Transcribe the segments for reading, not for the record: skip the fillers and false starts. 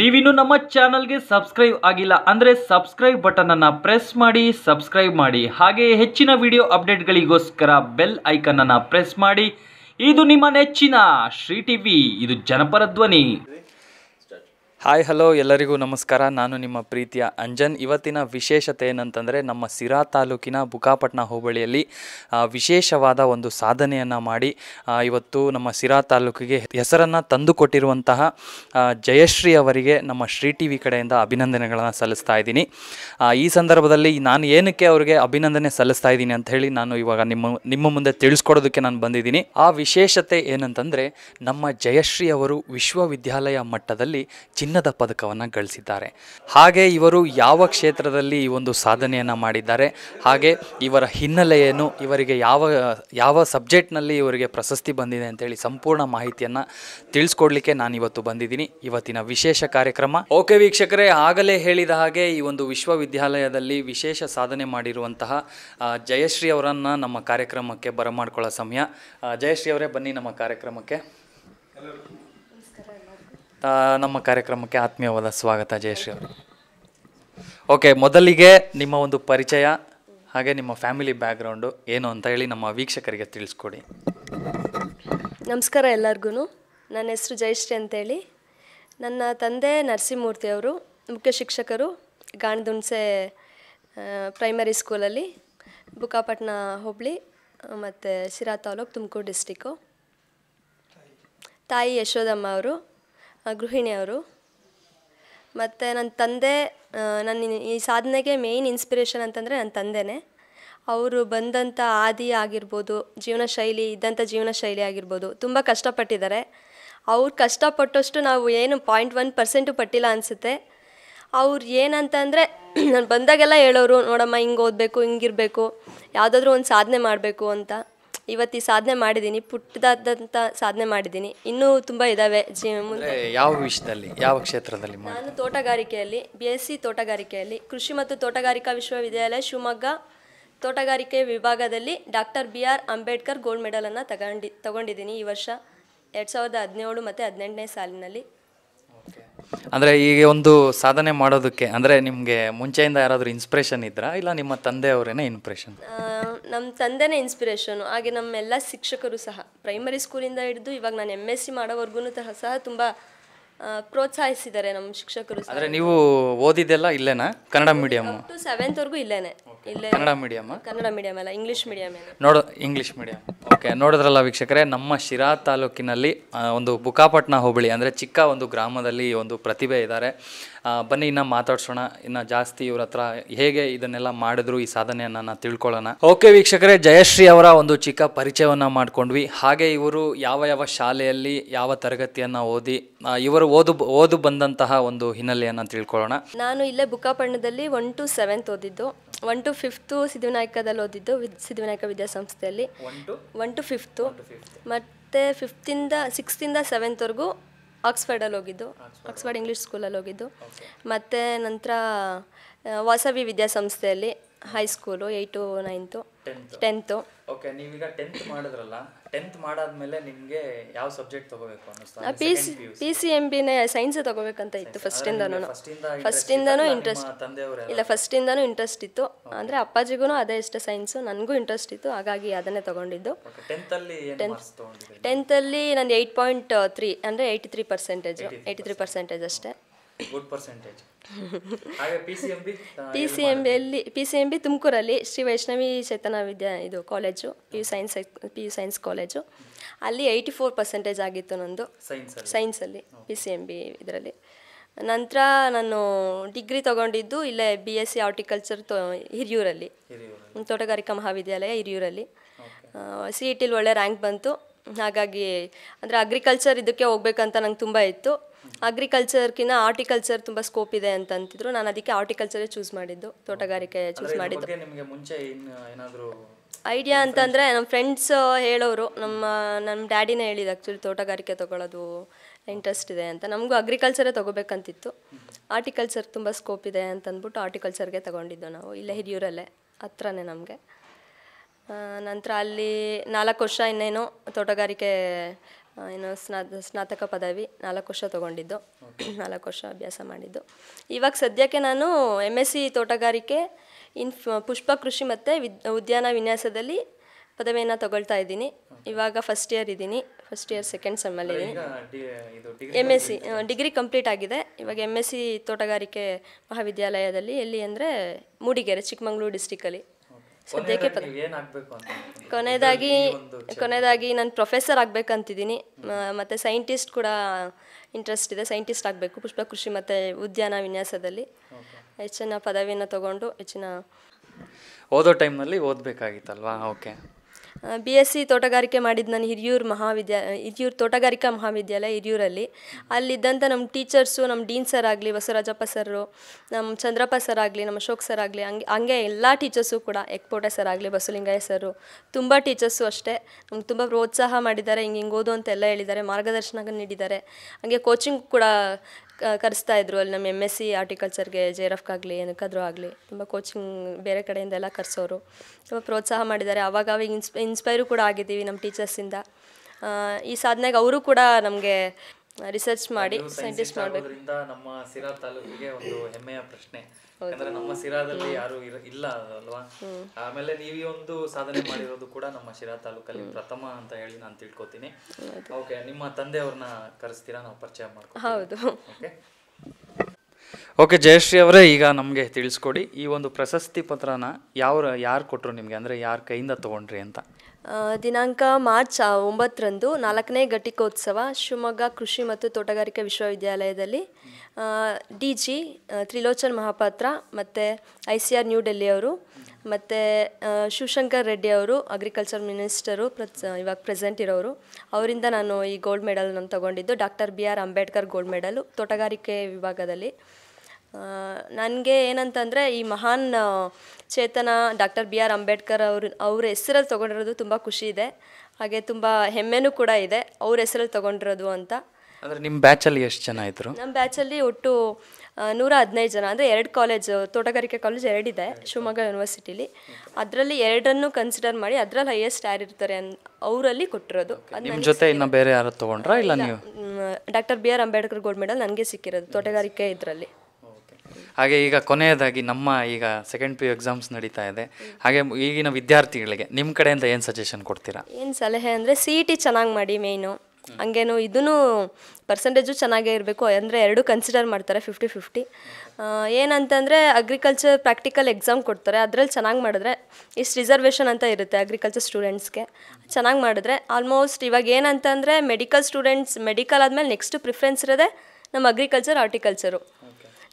ನೀವಿನ್ನು ನಮ್ಮ ಚಾನಲ್ಗೆ ಸಬ್ಸ್ಕ್ರೈಬ್ ಆಗಿಲ್ಲ ಅಂದ್ರೆ ಸಬ್ಸ್ಕ್ರೈಬ್ ಬಟನ್ ಅನ್ನು ಪ್ರೆಸ್ ಮಾಡಿ ಸಬ್ಸ್ಕ್ರೈಬ್ ಮಾಡಿ, ಹಾಗೆ ಹೆಚ್ಚಿನ ವಿಡಿಯೋ ಅಪ್ಡೇಟ್ಗಳಿಗೋಸ್ಕರ ಬೆಲ್ ಐಕನ್ ಅನ್ನು ಪ್ರೆಸ್ ಮಾಡಿ. ಇದು ನಿಮ್ಮ ನೆಚ್ಚಿನ ಶ್ರೀ ಟಿವಿ, ಇದು ಜನಪರ ಧ್ವನಿ. ಹಾಯ್, ಹಲೋ, ಎಲ್ಲರಿಗೂ ನಮಸ್ಕಾರ. ನಾನು ನಿಮ್ಮ ಪ್ರೀತಿಯ ಅಂಜನ್. ಇವತ್ತಿನ ವಿಶೇಷತೆ ಏನಂತಂದರೆ, ನಮ್ಮ ಸಿರಾ ತಾಲೂಕಿನ ಬುಕ್ಕಾಪಟ್ಟಣ ಹೋಬಳಿಯಲ್ಲಿ ವಿಶೇಷವಾದ ಒಂದು ಸಾಧನೆಯನ್ನು ಮಾಡಿ ಇವತ್ತು ನಮ್ಮ ಸಿರಾ ತಾಲೂಕಿಗೆ ಹೆಸರನ್ನು ತಂದುಕೊಟ್ಟಿರುವಂತಹ ಜಯಶ್ರೀ ಅವರಿಗೆ ನಮ್ಮ ಶ್ರೀ ಟಿ ವಿ ಕಡೆಯಿಂದ ಅಭಿನಂದನೆಗಳನ್ನು ಸಲ್ಲಿಸ್ತಾ ಇದ್ದೀನಿ. ಈ ಸಂದರ್ಭದಲ್ಲಿ ನಾನು ಏನಕ್ಕೆ ಅವರಿಗೆ ಅಭಿನಂದನೆ ಸಲ್ಲಿಸ್ತಾ ಇದ್ದೀನಿ ಅಂತ ಹೇಳಿ ನಾನು ಇವಾಗ ನಿಮ್ಮ ಮುಂದೆ ತಿಳಿಸ್ಕೊಡೋದಕ್ಕೆ ನಾನು ಬಂದಿದ್ದೀನಿ. ಆ ವಿಶೇಷತೆ ಏನಂತಂದರೆ, ನಮ್ಮ ಜಯಶ್ರೀ ಅವರು ವಿಶ್ವವಿದ್ಯಾಲಯ ಮಟ್ಟದಲ್ಲಿ ಚಿನ್ನದ ಪದಕವನ್ನು ಗಳಿಸಿದ್ದಾರೆ. ಹಾಗೆ ಇವರು ಯಾವ ಕ್ಷೇತ್ರದಲ್ಲಿ ಈ ಒಂದು ಸಾಧನೆಯನ್ನು ಮಾಡಿದ್ದಾರೆ, ಹಾಗೆ ಇವರ ಹಿನ್ನೆಲೆಯೇನು, ಇವರಿಗೆ ಯಾವ ಸಬ್ಜೆಕ್ಟ್ನಲ್ಲಿ ಇವರಿಗೆ ಪ್ರಶಸ್ತಿ ಬಂದಿದೆ ಅಂತೇಳಿ ಸಂಪೂರ್ಣ ಮಾಹಿತಿಯನ್ನು ತಿಳಿಸ್ಕೊಡ್ಲಿಕ್ಕೆ ನಾನು ಇವತ್ತು ಬಂದಿದ್ದೀನಿ, ಇವತ್ತಿನ ವಿಶೇಷ ಕಾರ್ಯಕ್ರಮ. ಓಕೆ ವೀಕ್ಷಕರೇ, ಆಗಲೇ ಹೇಳಿದ ಹಾಗೆ ಈ ಒಂದು ವಿಶ್ವವಿದ್ಯಾಲಯದಲ್ಲಿ ವಿಶೇಷ ಸಾಧನೆ ಮಾಡಿರುವಂತಹ ಜಯಶ್ರೀ ಅವರನ್ನು ನಮ್ಮ ಕಾರ್ಯಕ್ರಮಕ್ಕೆ ಬರಮಾಡ್ಕೊಳ್ಳೋ ಸಮಯ. ಜಯಶ್ರೀ ಅವರೇ, ಬನ್ನಿ ನಮ್ಮ ಕಾರ್ಯಕ್ರಮಕ್ಕೆ. ನಮ್ಮ ಕಾರ್ಯಕ್ರಮಕ್ಕೆ ಆತ್ಮೀಯವಾದ ಸ್ವಾಗತ ಜಯಶ್ರೀ ಅವರು. ಓಕೆ, ಮೊದಲಿಗೆ ನಿಮ್ಮ ಒಂದು ಪರಿಚಯ, ಹಾಗೆ ನಿಮ್ಮ ಫ್ಯಾಮಿಲಿ ಬ್ಯಾಕ್ಗ್ರೌಂಡು ಏನು ಅಂತ ಹೇಳಿ ನಮ್ಮ ವೀಕ್ಷಕರಿಗೆ ತಿಳಿಸ್ಕೊಡಿ. ನಮಸ್ಕಾರ ಎಲ್ಲರಿಗೂ. ನನ್ನ ಹೆಸರು ಜಯಶ್ರೀ ಅಂತೇಳಿ. ನನ್ನ ತಂದೆ ನರಸಿಂಹಮೂರ್ತಿಯವರು ಮುಖ್ಯ ಶಿಕ್ಷಕರು, ಗಾಣದುಣಸೆ ಪ್ರೈಮರಿ ಸ್ಕೂಲಲ್ಲಿ, ಬುಕ್ಕಾಪಟ್ಟಣ ಹೋಬಳಿ ಮತ್ತು ಸಿರಾ ತಾಲೂಕು, ತುಮಕೂರು ಡಿಸ್ಟಿಕ್ಕು. ತಾಯಿ ಯಶೋದಮ್ಮ ಅವರು ಗೃಹಿಣಿಯವರು. ಮತ್ತು ನನ್ನ ತಂದೆ, ನನ್ನ ಈ ಸಾಧನೆಗೆ ಮೇಯ್ನ್ ಇನ್ಸ್ಪಿರೇಷನ್ ಅಂತಂದರೆ ನನ್ನ ತಂದೆನೇ. ಅವರು ಬಂದಂಥ ಆದಿ ಆಗಿರ್ಬೋದು, ಜೀವನ ಶೈಲಿ, ಇದ್ದಂಥ ಜೀವನ ಶೈಲಿ ಆಗಿರ್ಬೋದು, ತುಂಬ ಕಷ್ಟಪಟ್ಟಿದ್ದಾರೆ. ಅವ್ರು ಕಷ್ಟಪಟ್ಟಷ್ಟು ನಾವು ಏನು 0.1% ಪಟ್ಟಿಲ್ಲ ಅನಿಸುತ್ತೆ. ಅವ್ರು ಏನಂತಂದರೆ, ನಾನು ಬಂದಾಗೆಲ್ಲ ಹೇಳೋರು, ನೋಡಮ್ಮ ಹಿಂಗೆ ಓದಬೇಕು, ಹಿಂಗಿರಬೇಕು, ಯಾವುದಾದ್ರೂ ಒಂದು ಸಾಧನೆ ಮಾಡಬೇಕು ಅಂತ. ಇವತ್ತು ಈ ಸಾಧನೆ ಮಾಡಿದ್ದೀನಿ, ಪುಟ್ಟದಾದಂಥ ಸಾಧನೆ ಮಾಡಿದ್ದೀನಿ. ಇನ್ನೂ ತುಂಬ ಇದ್ದಾವೆ. ಯಾವ ವಿಷಯದಲ್ಲಿ, ಯಾವ ಕ್ಷೇತ್ರದಲ್ಲಿ? ನಾನು ತೋಟಗಾರಿಕೆಯಲ್ಲಿ BSc ತೋಟಗಾರಿಕೆಯಲ್ಲಿ ಕೃಷಿ ಮತ್ತು ತೋಟಗಾರಿಕಾ ವಿಶ್ವವಿದ್ಯಾಲಯ ಶಿವಮೊಗ್ಗ ತೋಟಗಾರಿಕೆ ವಿಭಾಗದಲ್ಲಿ Dr. BR Ambedkar ಗೋಲ್ಡ್ ಮೆಡಲನ್ನು ತಗೊಂಡಿದ್ದೀನಿ ಈ ವರ್ಷ 2017 ಮತ್ತು 2018 ಸಾಲಿನಲ್ಲಿ. ಅಂದರೆ ಈಗ ಒಂದು ಸಾಧನೆ ಮಾಡೋದಕ್ಕೆ, ಅಂದರೆ ನಿಮಗೆ ಮುಂಚೆಯಿಂದ ಯಾರಾದರೂ ಇನ್ಸ್ಪಿರೇಷನ್ ಇದ್ರಾ, ಇಲ್ಲ ನಿಮ್ಮ ತಂದೆಯವರೇನೇ ಇನ್ಸ್ಪಿರೇಷನ್? ನಮ್ಮ ತಂದೆನೇ ಇನ್ಸ್ಪಿರೇಷನು, ಹಾಗೆ ನಮ್ಮೆಲ್ಲ ಶಿಕ್ಷಕರು ಸಹ. ಪ್ರೈಮರಿ ಸ್ಕೂಲಿಂದ ಹಿಡಿದು ಇವಾಗ ನಾನು MSc ಮಾಡೋವರೆಗೂ ಸಹ ತುಂಬ ಪ್ರೋತ್ಸಾಹಿಸಿದ್ದಾರೆ ನಮ್ಮ ಶಿಕ್ಷಕರು. ಅಂದರೆ ನೀವು ಓದಿದ್ದೆಲ್ಲ ಇಲ್ಲೇನಾ, ಕನ್ನಡ ಮೀಡಿಯಮ್? 7th ವರೆಗೂ ಇಲ್ಲೇನೆ, ಇಲ್ಲೇ ಕನ್ನಡ ಮೀಡಿಯಮ್. ಕನ್ನಡ ಮೀಡಿಯಮ್ ಅಲ್ಲ, English medium. English medium. Okay, ನೋಡಿದ್ರಲ್ಲ ವೀಕ್ಷಕರೇ, ನಮ್ಮ ಶಿರಾ ತಾಲೂಕಿನಲ್ಲಿ ಒಂದು ಬುಕ್ಕಾಪಟ್ಟಣ ಹೋಬಳಿ ಅಂದರೆ ಚಿಕ್ಕ ಒಂದು ಗ್ರಾಮದಲ್ಲಿ ಒಂದು ಪ್ರತಿಭೆ ಇದ್ದಾರೆ. ಬನ್ನಿ ಇನ್ನು ಮಾತಾಡ್ಸೋಣ, ಇನ್ನು ಜಾಸ್ತಿ ಇವ್ರ ಹತ್ರ ಹೇಗೆ ಇದನ್ನೆಲ್ಲ ಮಾಡಿದ್ರು, ಈ ಸಾಧನೆಯನ್ನು ನಾನು ತಿಳ್ಕೊಳ್ಳೋಣ. ಓಕೆ ವೀಕ್ಷಕರೇ, ಜಯಶ್ರೀ ಅವರ ಒಂದು ಚಿಕ್ಕ ಪರಿಚಯವನ್ನು ಮಾಡಿಕೊಂಡ್ವಿ. ಹಾಗೆ ಇವರು ಯಾವ ಶಾಲೆಯಲ್ಲಿ ಯಾವ ತರಗತಿಯನ್ನು ಓದಿ, ಇವರು ಓದು ಬಂದಂತಹ ಒಂದು ಹಿನ್ನೆಲೆಯನ್ನು ತಿಳ್ಕೊಳ್ಳೋಣ. ನಾನು ಇಲ್ಲೇ ಬುಕ್ಕಾಪಟ್ಟಣದಲ್ಲಿ 1 to 7th ಓದಿದ್ದು, 1 to 5th ಸಿದ್ಧವಿನಾಯಕದಲ್ಲಿ ಓದಿದ್ದು, ಸಿದ್ಧವಿನಾಯಕ ವಿದ್ಯಾಸಂಸ್ಥೆಯಲ್ಲಿ 1 to 5th, ಮತ್ತು 5th ಇಂದ 6th ಇಂದ 7th ವರೆಗೂ ಆಕ್ಸ್ಫರ್ಡಲ್ಲಿ ಹೋಗಿದ್ದು, ಆಕ್ಸ್ಫರ್ಡ್ ಇಂಗ್ಲೀಷ್ ಸ್ಕೂಲಲ್ಲಿ ಹೋಗಿದ್ದು. ಮತ್ತು ನಂತರ ವಾಸವಿ ವಿದ್ಯಾಸಂಸ್ಥೆಯಲ್ಲಿ high school 8 to 9th 10th. Okay, ನೀವೀಗ 10th ಮಾಡಿದ್ರಲ್ಲ, 10th ಮಾಡಾದ್ಮೇಲೆ ನಿಮಗೆ ಯಾವ ಸಬ್ಜೆಕ್ಟ್ ತಗೋಬೇಕು ಅನ್ನಿಸ್ತಾ? PCMBನೇ ಸೈನ್ಸೇ ತಗೋಬೇಕಂತ ಇತ್ತು ಫಸ್ಟಿಂದನೂ ಇಂಟ್ರೆಸ್ಟ್. ಇಲ್ಲ, ಫಸ್ಟಿಂದನೂ ಇಂಟ್ರೆಸ್ಟ್ ಇತ್ತು. ಅಂದರೆ ಅಪ್ಪಾಜಿಗೂ ಅದೇ ಇಷ್ಟ ಸೈನ್ಸು, ನನಗೂ ಇಂಟ್ರೆಸ್ಟ್ ಇತ್ತು, ಹಾಗಾಗಿ ಅದನ್ನೇ ತೊಗೊಂಡಿದ್ದು. 10th ಅಲ್ಲಿ ನಾನು 8.3, ಅಂದರೆ 83% ಅಷ್ಟೇ. ಹಾಗೆ PCMB ತುಮಕೂರಲ್ಲಿ ಶ್ರೀ ವೈಷ್ಣವಿ ಚೈತನ್ಯ ವಿದ್ಯಾ ಇದು ಕಾಲೇಜು, PU ಸೈನ್ಸ್ ಕಾಲೇಜು, ಅಲ್ಲಿ 84% ಆಗಿತ್ತು ನಂದು ಸೈನ್ಸಲ್ಲಿ, PCMB ಇದರಲ್ಲಿ. ನಂತರ ನಾನು ಡಿಗ್ರಿ ತೊಗೊಂಡಿದ್ದು ಇಲ್ಲೇ BSc ಹಾರ್ಟಿಕಲ್ಚರ್ ಹಿರಿಯೂರಲ್ಲಿ, ತೋಟಗಾರಿಕಾ ಮಹಾವಿದ್ಯಾಲಯ ಹಿರಿಯೂರಲ್ಲಿ. CETಲಿ ಒಳ್ಳೆ ರ್ಯಾಂಕ್ ಬಂತು, ಹಾಗಾಗಿ ಅಂದರೆ ಅಗ್ರಿಕಲ್ಚರ್ ಇದಕ್ಕೆ ಹೋಗ್ಬೇಕಂತ ನಂಗೆ ತುಂಬ ಇತ್ತು. ಅಗ್ರಿಕಲ್ಚರ್ಕಿಂತ ಆರ್ಟಿಕಲ್ಚರ್ ತುಂಬ ಸ್ಕೋಪ್ ಇದೆ ಅಂತ ಅಂತಿದ್ರು, ನಾನು ಅದಕ್ಕೆ ಆರ್ಟಿಕಲ್ಚರೇ ಚೂಸ್ ಮಾಡಿದ್ದು, ತೋಟಗಾರಿಕೆ ಚೂಸ್ ಮಾಡಿದ್ದು. ಐಡಿಯಾ ಅಂತಂದರೆ ನಮ್ಮ ಫ್ರೆಂಡ್ಸ್ ಹೇಳೋರು, ನಮ್ಮ ಡ್ಯಾಡಿನೇ ಹೇಳಿದ ಆ್ಯಕ್ಚುಲಿ, ತೋಟಗಾರಿಕೆ ತೊಗೊಳ್ಳೋದು ಇಂಟ್ರೆಸ್ಟ್ ಇದೆ ಅಂತ. ನಮಗೂ ಅಗ್ರಿಕಲ್ಚರೇ ತೊಗೋಬೇಕಂತಿತ್ತು, ಆರ್ಟಿಕಲ್ಚರ್ ತುಂಬ ಸ್ಕೋಪ್ ಇದೆ ಅಂತ ಅಂದ್ಬಿಟ್ಟು ಆರ್ಟಿಕಲ್ಚರ್ಗೆ ತೊಗೊಂಡಿದ್ದು ನಾವು, ಇಲ್ಲೇ ಹಿರಿಯೂರಲ್ಲೇ ಹತ್ರನೇ ನಮಗೆ. ನಂತರ ಅಲ್ಲಿ 4 ವರ್ಷ ಇನ್ನೇನು ತೋಟಗಾರಿಕೆ ಸ್ನಾತಕ ಪದವಿ 4 ವರ್ಷ ತಗೊಂಡಿದ್ದು, 4 ವರ್ಷ ಅಭ್ಯಾಸ ಮಾಡಿದ್ದು. ಇವಾಗ ಸದ್ಯಕ್ಕೆ ನಾನು MSc ತೋಟಗಾರಿಕೆ ಪುಷ್ಪ ಕೃಷಿ ಮತ್ತು ಉದ್ಯಾನ ವಿನ್ಯಾಸದಲ್ಲಿ ಪದವಿಯನ್ನು ತಗೊಳ್ತಾ ಇದ್ದೀನಿ. ಇವಾಗ ಫಸ್ಟ್ ಇಯರ್ ಇದ್ದೀನಿ, ಫಸ್ಟ್ ಇಯರ್ ಸೆಕೆಂಡ್ ಸೆಮ್ಮಲ್ಲಿ ಇದ್ದೀನಿ. MSc ಡಿಗ್ರಿ ಕಂಪ್ಲೀಟ್ ಆಗಿದೆ. ಇವಾಗ MSc ತೋಟಗಾರಿಕೆ ಮಹಾವಿದ್ಯಾಲಯದಲ್ಲಿ, ಎಲ್ಲಿ ಅಂದರೆ ಮೂಡಿಗೆರೆ, ಚಿಕ್ಕಮಗಳೂರು ಡಿಸ್ಟಿಕಲ್ಲಿ ಸದ್ಯಕ್ಕೆ ಕೊನೆಯದಾಗಿ ನಾನು ಪ್ರೊಫೆಸರ್ ಆಗಬೇಕಂತಿದ್ದೀನಿ. ಮತ್ತು ಸೈಂಟಿಸ್ಟ್ ಕೂಡ ಇಂಟ್ರೆಸ್ಟ್ ಇದೆ, ಸೈಂಟಿಸ್ಟ್ ಆಗಬೇಕು ಪುಷ್ಪ ಕೃಷಿ ಮತ್ತು ಉದ್ಯಾನ ವಿನ್ಯಾಸದಲ್ಲಿ. ಹೆಚ್ಚಿನ ಪದವಿಯನ್ನು ತಗೊಂಡು ಹೆಚ್ಚಿನ ಓದೋ ಟೈಮ್ನಲ್ಲಿ ಓದಬೇಕಾಗಿತ್ತಲ್ವಾ? ಓಕೆ. BSc ತೋಟಗಾರಿಕೆ ಮಾಡಿದ್ದು ನಾನು ಹಿರಿಯೂರು ತೋಟಗಾರಿಕಾ ಮಹಾವಿದ್ಯಾಲಯ ಹಿರಿಯೂರಲ್ಲಿ. ಅಲ್ಲಿದ್ದಂಥ ನಮ್ಮ ಟೀಚರ್ಸು, ನಮ್ಮ ಡೀನ್ ಸರ್ ಆಗಲಿ, ಬಸವರಾಜಪ್ಪ ಸರ್ರು, ನಮ್ಮ ಚಂದ್ರಪ್ಪ ಸರ್ ಆಗಲಿ, ನಮ್ಮ ಅಶೋಕ್ ಸರ್ ಆಗಲಿ, ಹಂಗೆ ಎಲ್ಲ ಟೀಚರ್ಸು ಕೂಡ, ಎಕ್ಪೋಟ ಸರ್ ಆಗಲಿ, ಬಸವಲಿಂಗಯ್ಯ ಸರು, ತುಂಬ ಟೀಚರ್ಸು ಅಷ್ಟೇ ನಮ್ಗೆ ತುಂಬ ಪ್ರೋತ್ಸಾಹ ಮಾಡಿದ್ದಾರೆ. ಹಿಂಗೆ ಓದು ಅಂತೆಲ್ಲ ಹೇಳಿದ್ದಾರೆ, ಮಾರ್ಗದರ್ಶನ ನೀಡಿದ್ದಾರೆ. ಹಾಗೆ ಕೋಚಿಂಗ್ ಕೂಡ ಕರೆಸ್ತಾ ಇದ್ರು ಅಲ್ಲಿ. ನಮ್ಮ MSc ಆರ್ಟಿಕಲ್ಚರ್ಗೆ JRFಗಾಗಲಿ ಏನಕ್ಕಾದರೂ ಆಗಲಿ ತುಂಬ ಕೋಚಿಂಗ್ ಬೇರೆ ಕಡೆಯಿಂದ ಎಲ್ಲ ಕರೆಸೋರು ತುಂಬ ಪ್ರೋತ್ಸಾಹ ಮಾಡಿದ್ದಾರೆ. ಆವಾಗ ಇನ್ಸ್ಪೈರು ಕೂಡ ಆಗಿದ್ದೀವಿ ನಮ್ಮ ಟೀಚರ್ಸಿಂದ. ಈ ಸಾಧನೆಗೆ ಅವರು ಕೂಡ ನಮಗೆ ರಿಸರ್ಚ್ ಮಾಡಿ ಸೈಂಟಿಸ್ಟ್ ಮಾಡಬೇಕು. ನಮ್ಮ ಸಿರಾ ತಾಲೂಕಿಗೆ ಒಂದು ಹೆಮ್ಮೆಯ ಪ್ರಶ್ನೆ, ಯಾಕಂದ್ರೆ ನಮ್ಮ ಸಿರಾದಲ್ಲಿ ಯಾರು ಇಲ್ಲ ಅಲ್ವಾ? ಆಮೇಲೆ ನೀವು ಈ ಒಂದು ಸಾಧನೆ ಮಾಡಿರೋದು ಕೂಡ ನಮ್ಮ ಶಿರಾ ತಾಲೂಕಲ್ಲಿ ಪ್ರಥಮ ಅಂತ ಹೇಳಿ ನಾನು ತಿಳ್ಕೊತೀನಿ. ಓಕೆ, ನಿಮ್ಮ ತಂದೆಯವ್ರನ್ನ ಕರೆಸ್ತೀರಾ, ನಾವು ಪರಿಚಯ ಮಾಡ್ತೀವಿ. ಹೌದು. ಓಕೆ ಜಯಶ್ರೀ ಅವರೇ, ಈಗ ನಮಗೆ ತಿಳಿಸ್ಕೊಡಿ, ಈ ಒಂದು ಪ್ರಶಸ್ತಿ ಪತ್ರನ ಯಾರು ಕೊಟ್ಟರು ನಿಮಗೆ, ಅಂದರೆ ಯಾರ ಕೈಯಿಂದ ತೊಗೊಂಡ್ರಿ ಅಂತ? ದಿನಾಂಕ ಮಾರ್ಚ್ 9 4ನೇ ಘಟಿಕೋತ್ಸವ ಶಿವಮೊಗ್ಗ ಕೃಷಿ ಮತ್ತು ತೋಟಗಾರಿಕಾ ವಿಶ್ವವಿದ್ಯಾಲಯದಲ್ಲಿ DG ತ್ರಿಲೋಚನ್ ಮಹಾಪಾತ್ರ ಮತ್ತು ICR ನ್ಯೂ ಡೆಲ್ಲಿಯವರು ಮತ್ತು ಶಿವಶಂಕರ್ ರೆಡ್ಡಿಯವರು ಅಗ್ರಿಕಲ್ಚರ್ ಮಿನಿಸ್ಟರು ಇವಾಗ ಪ್ರೆಸೆಂಟ್ ಇರೋರು, ಅವರಿಂದ ನಾನು ಈ ಗೋಲ್ಡ್ ಮೆಡಲ್ ನಾನು ತೊಗೊಂಡಿದ್ದು. Dr. BR Ambedkar gold medal ತೋಟಗಾರಿಕೆ ವಿಭಾಗದಲ್ಲಿ. ನನಗೆ ಏನಂತಂದರೆ ಈ ಮಹಾನ್ ಚೇತನ Dr. BR Ambedkar ಅವ್ರ ಹೆಸರಲ್ಲಿ ತೊಗೊಂಡಿರೋದು ತುಂಬ ಖುಷಿ ಇದೆ, ಹಾಗೆ ತುಂಬ ಹೆಮ್ಮೆನೂ ಕೂಡ ಇದೆ ಅವ್ರ ಹೆಸರಲ್ಲಿ ತೊಗೊಂಡಿರೋದು ಅಂತ. ಅಂದರೆ ನಿಮ್ಮ ಬ್ಯಾಚಲ್ಲಿ ಎಷ್ಟು ಜನ ಇದ್ದರು? ನಮ್ಮ ಬ್ಯಾಚಲ್ಲಿ ಒಟ್ಟು 115 ಜನ. ಅಂದರೆ 2 ಕಾಲೇಜು, ತೋಟಗಾರಿಕೆ ಕಾಲೇಜ್ 2 ಇದೆ ಶಿವಮೊಗ್ಗ ಯೂನಿವರ್ಸಿಟಿಲಿ. ಅದರಲ್ಲಿ 2 ಕನ್ಸಿಡರ್ ಮಾಡಿ ಅದರಲ್ಲಿ ಹೈಯೆಸ್ಟ್ ಯಾರು ಇರ್ತಾರೆ ಅವರಲ್ಲಿ ಕೊಟ್ಟಿರೋದು. ನಿಮ್ಮ ಜೊತೆ ಇನ್ನು ಬೇರೆ ಯಾರು ತೊಗೊಂಡ್ರಾ? ಇಲ್ಲ, ನೀವು Dr. BR Ambedkar gold medal ನನಗೆ ಸಿಕ್ಕಿರೋದು ತೋಟಗಾರಿಕೆ ಇದರಲ್ಲಿ. ಹಾಗೆ ಈಗ ಕೊನೆಯದಾಗಿ ನಮ್ಮ ಈಗ ಸೆಕೆಂಡ್ PU ಎಕ್ಸಾಮ್ಸ್ ನಡೀತಾ ಇದೆ, ಹಾಗೆ ಈಗಿನ ವಿದ್ಯಾರ್ಥಿಗಳಿಗೆ ನಿಮ್ಮ ಕಡೆಯಿಂದ ಏನು ಸಜೆಷನ್ ಕೊಡ್ತೀರಾ? ಏನು ಸಲಹೆ ಅಂದರೆ CET ಚೆನ್ನಾಗಿ ಮಾಡಿ ಮೇಯ್ನು, ಹಂಗೇನು ಇದೂ ಪರ್ಸೆಂಟೇಜು ಚೆನ್ನಾಗೇ ಇರಬೇಕು. ಅಂದರೆ 2 ಕನ್ಸಿಡರ್ ಮಾಡ್ತಾರೆ 50-50. ಏನಂತಂದರೆ ಅಗ್ರಿಕಲ್ಚರ್ ಪ್ರಾಕ್ಟಿಕಲ್ ಎಕ್ಸಾಮ್ ಕೊಡ್ತಾರೆ, ಅದರಲ್ಲಿ ಚೆನ್ನಾಗಿ ಮಾಡಿದ್ರೆ ಇಷ್ಟು ರಿಸರ್ವೇಷನ್ ಅಂತ ಇರುತ್ತೆ ಅಗ್ರಿಕಲ್ಚರ್ ಸ್ಟೂಡೆಂಟ್ಸ್ಗೆ. ಚೆನ್ನಾಗಿ ಮಾಡಿದ್ರೆ ಆಲ್ಮೋಸ್ಟ್ ಇವಾಗ ಏನಂತಂದರೆ ಮೆಡಿಕಲ್ ಸ್ಟೂಡೆಂಟ್ಸ್, ಮೆಡಿಕಲ್ ಆದಮೇಲೆ ನೆಕ್ಸ್ಟ್ ಪ್ರಿಫರೆನ್ಸ್ ಇರೋದೇ ನಮ್ಮ ಅಗ್ರಿಕಲ್ಚರ್ ಹಾರ್ಟಿಕಲ್ಚರು,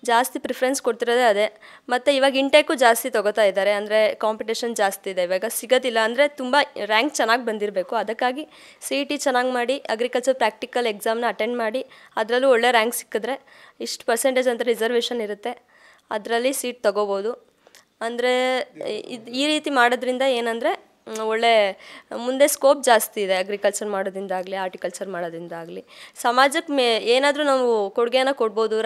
ಜಾಸ್ತಿ ಪ್ರಿಫರೆನ್ಸ್ ಕೊಡ್ತಿರೋದೇ ಅದೇ. ಮತ್ತು ಇವಾಗ ಇಂಟೇಕು ಜಾಸ್ತಿ ತೊಗೋತಾ ಇದ್ದಾರೆ, ಅಂದರೆ ಕಾಂಪಿಟೇಷನ್ ಜಾಸ್ತಿ ಇದೆ ಇವಾಗ, ಸಿಗೋದಿಲ್ಲ. ಅಂದರೆ ತುಂಬ ರ್ಯಾಂಕ್ ಚೆನ್ನಾಗಿ ಬಂದಿರಬೇಕು, ಅದಕ್ಕಾಗಿ CET ಚೆನ್ನಾಗಿ ಮಾಡಿ ಅಗ್ರಿಕಲ್ಚರ್ ಪ್ರಾಕ್ಟಿಕಲ್ ಎಕ್ಸಾಮ್ನ ಅಟೆಂಡ್ ಮಾಡಿ ಅದರಲ್ಲೂ ಒಳ್ಳೆ ರ್ಯಾಂಕ್ ಸಿಕ್ಕಿದ್ರೆ ಇಷ್ಟು ಪರ್ಸೆಂಟೇಜ್ ಅಂತ ರಿಸರ್ವೇಷನ್ ಇರುತ್ತೆ, ಅದರಲ್ಲಿ ಸೀಟ್ ತೊಗೋಬೋದು. ಅಂದರೆ ಈ ರೀತಿ ಮಾಡೋದ್ರಿಂದ ಏನಂದರೆ ಒಳ್ಳೆ ಮುಂದೆ ಸ್ಕೋಪ್ ಜಾಸ್ತಿ ಇದೆ ಅಗ್ರಿಕಲ್ಚರ್ ಮಾಡೋದ್ರಿಂದಾಗಲಿ ಆರ್ಟಿಕಲ್ಚರ್ ಮಾಡೋದ್ರಿಂದಾಗಲಿ. ಸಮಾಜಕ್ಕೆ ಏನಾದರೂ ನಾವು ಕೊಡುಗೆಯನ್ನು ಕೊಡ್ಬೋದು.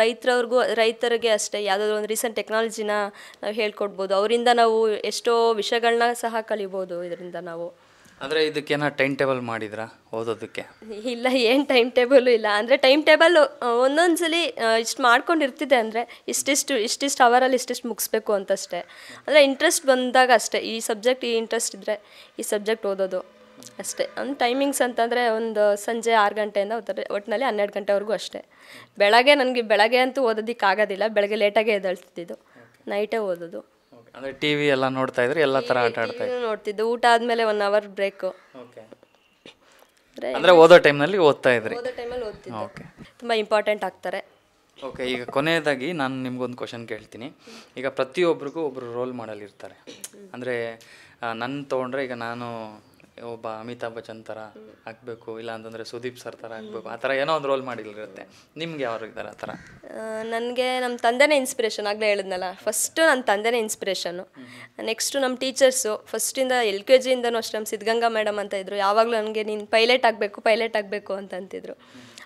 ರೈತರಿಗೆ ಅಷ್ಟೇ ಯಾವುದಾದ್ರು ಒಂದು ರೀಸೆಂಟ್ ಟೆಕ್ನಾಲಜಿನ ನಾವು ಹೇಳ್ಕೊಡ್ಬೋದು, ಅವರಿಂದ ನಾವು ಎಷ್ಟೋ ವಿಷಯಗಳನ್ನ ಸಹ ಕಲಿಬೋದು ಇದರಿಂದ ನಾವು. ಅಂದರೆ ಇದಕ್ಕೇನೋ ಟೈಮ್ ಟೇಬಲ್ ಮಾಡಿದ್ರಾ ಓದೋದಕ್ಕೆ? ಇಲ್ಲ, ಏನು ಟೈಮ್ ಟೇಬಲು ಇಲ್ಲ. ಅಂದರೆ ಟೈಮ್ ಟೇಬಲ್ ಒಂದೊಂದ್ಸಲಿ ಇಷ್ಟು ಮಾಡ್ಕೊಂಡಿರ್ತಿದೆ, ಅಂದರೆ ಇಷ್ಟಿಷ್ಟು ಅವರಲ್ಲಿ ಇಷ್ಟಿಷ್ಟು ಮುಗಿಸ್ಬೇಕು ಅಂತಷ್ಟೇ. ಅಂದರೆ ಇಂಟ್ರೆಸ್ಟ್ ಬಂದಾಗ ಅಷ್ಟೇ, ಈ ಸಬ್ಜೆಕ್ಟ್ ಈ ಇಂಟ್ರೆಸ್ಟ್ ಇದ್ದರೆ ಈ ಸಬ್ಜೆಕ್ಟ್ ಓದೋದು ಅಷ್ಟೇ. ಒಂದು ಟೈಮಿಂಗ್ಸ್ ಅಂತಂದರೆ ಒಂದು ಸಂಜೆ 6 ಗಂಟೆಯಿಂದ ಒಟ್ಟಿನಲ್ಲಿ 12 ಗಂಟೆವರೆಗೂ ಅಷ್ಟೇ. ಬೆಳಗ್ಗೆ ಬೆಳಗ್ಗೆ ಅಂತೂ ಓದೋದಕ್ಕಾಗೋದಿಲ್ಲ, ಬೆಳಗ್ಗೆ ಲೇಟಾಗೇ ಎದ್ದೇಳ್ತಿದ್ದು, ನೈಟೇ ಓದೋದು. ಅಂದರೆ ಟಿವಿ ಎಲ್ಲ ನೋಡ್ತಾ ಇದ್ರೆ ಎಲ್ಲ ತರ ಆಟ ಆಡ್ತಾ ನೋಡ್ತಿದ್ದು, ಊಟ ಆದ್ಮೇಲೆ 1 ಅವರ್ ಬ್ರೇಕ್. ಅಂದ್ರೆ ಓದೋ ಟೈಮ್ನಲ್ಲಿ ಓದ್ತಾ ಇದ್ರಿ? ಓದೋ ಟೈಮಲ್ಲಿ ಓದ್ತಿದ್ದೆ, ತುಂಬಾ ಇಂಪಾರ್ಟೆಂಟ್ ಆಗ್ತಾರೆ. ಓಕೆ, ಈಗ ಕೊನೆಯದಾಗಿ ನಾನು ನಿಮ್ಗೊಂದು ಕ್ವಶನ್ ಕೇಳ್ತೀನಿ. ಈಗ ಪ್ರತಿಯೊಬ್ಬರಿಗೂ ಒಬ್ಬರು ರೋಲ್ ಮಾಡಲ್ ಇರ್ತಾರೆ, ಅಂದರೆ ನನ್ನ ತೊಗೊಂಡ್ರೆ ಈಗ ನಾನು ಒಬ್ಬ ಅಮಿತಾಬ್ ಬಚ್ಚನ್ ಥರ ಆಗಬೇಕು, ಇಲ್ಲ ಅಂತಂದರೆ ಸುದೀಪ್ ಸರ್ ಥರ ಆಗಬೇಕು, ಆ ಥರ ಏನೋ ಒಂದು ರೋಲ್ ಮಾಡಿಲಿರುತ್ತೆ. ನಿಮ್ಗೆ ಯಾರು ಇದ್ದಾರೆ ಆ ಥರ? ನನಗೆ ನಮ್ಮ ತಂದೆನೇ ಇನ್ಸ್ಪಿರೇಷನ್, ಆಗಲೇ ಹೇಳಿದ್ನಲ್ಲ, ಫಸ್ಟು ನನ್ನ ತಂದೆನೇ ಇನ್ಸ್ಪಿರೇಷನು. ನೆಕ್ಸ್ಟು ನಮ್ಮ ಟೀಚರ್ಸು, ಫಸ್ಟಿಂದ LKGಯಿಂದನೂ ಅಷ್ಟೇ. ನಮ್ಮ ಸಿದ್ಧಗಂಗಾ ಮೇಡಮ್ ಅಂತ ಇದ್ದರು, ಯಾವಾಗಲೂ ನನಗೆ ನೀನು ಪೈಲಟ್ ಆಗಬೇಕು ಅಂತಂತಿದ್ರು.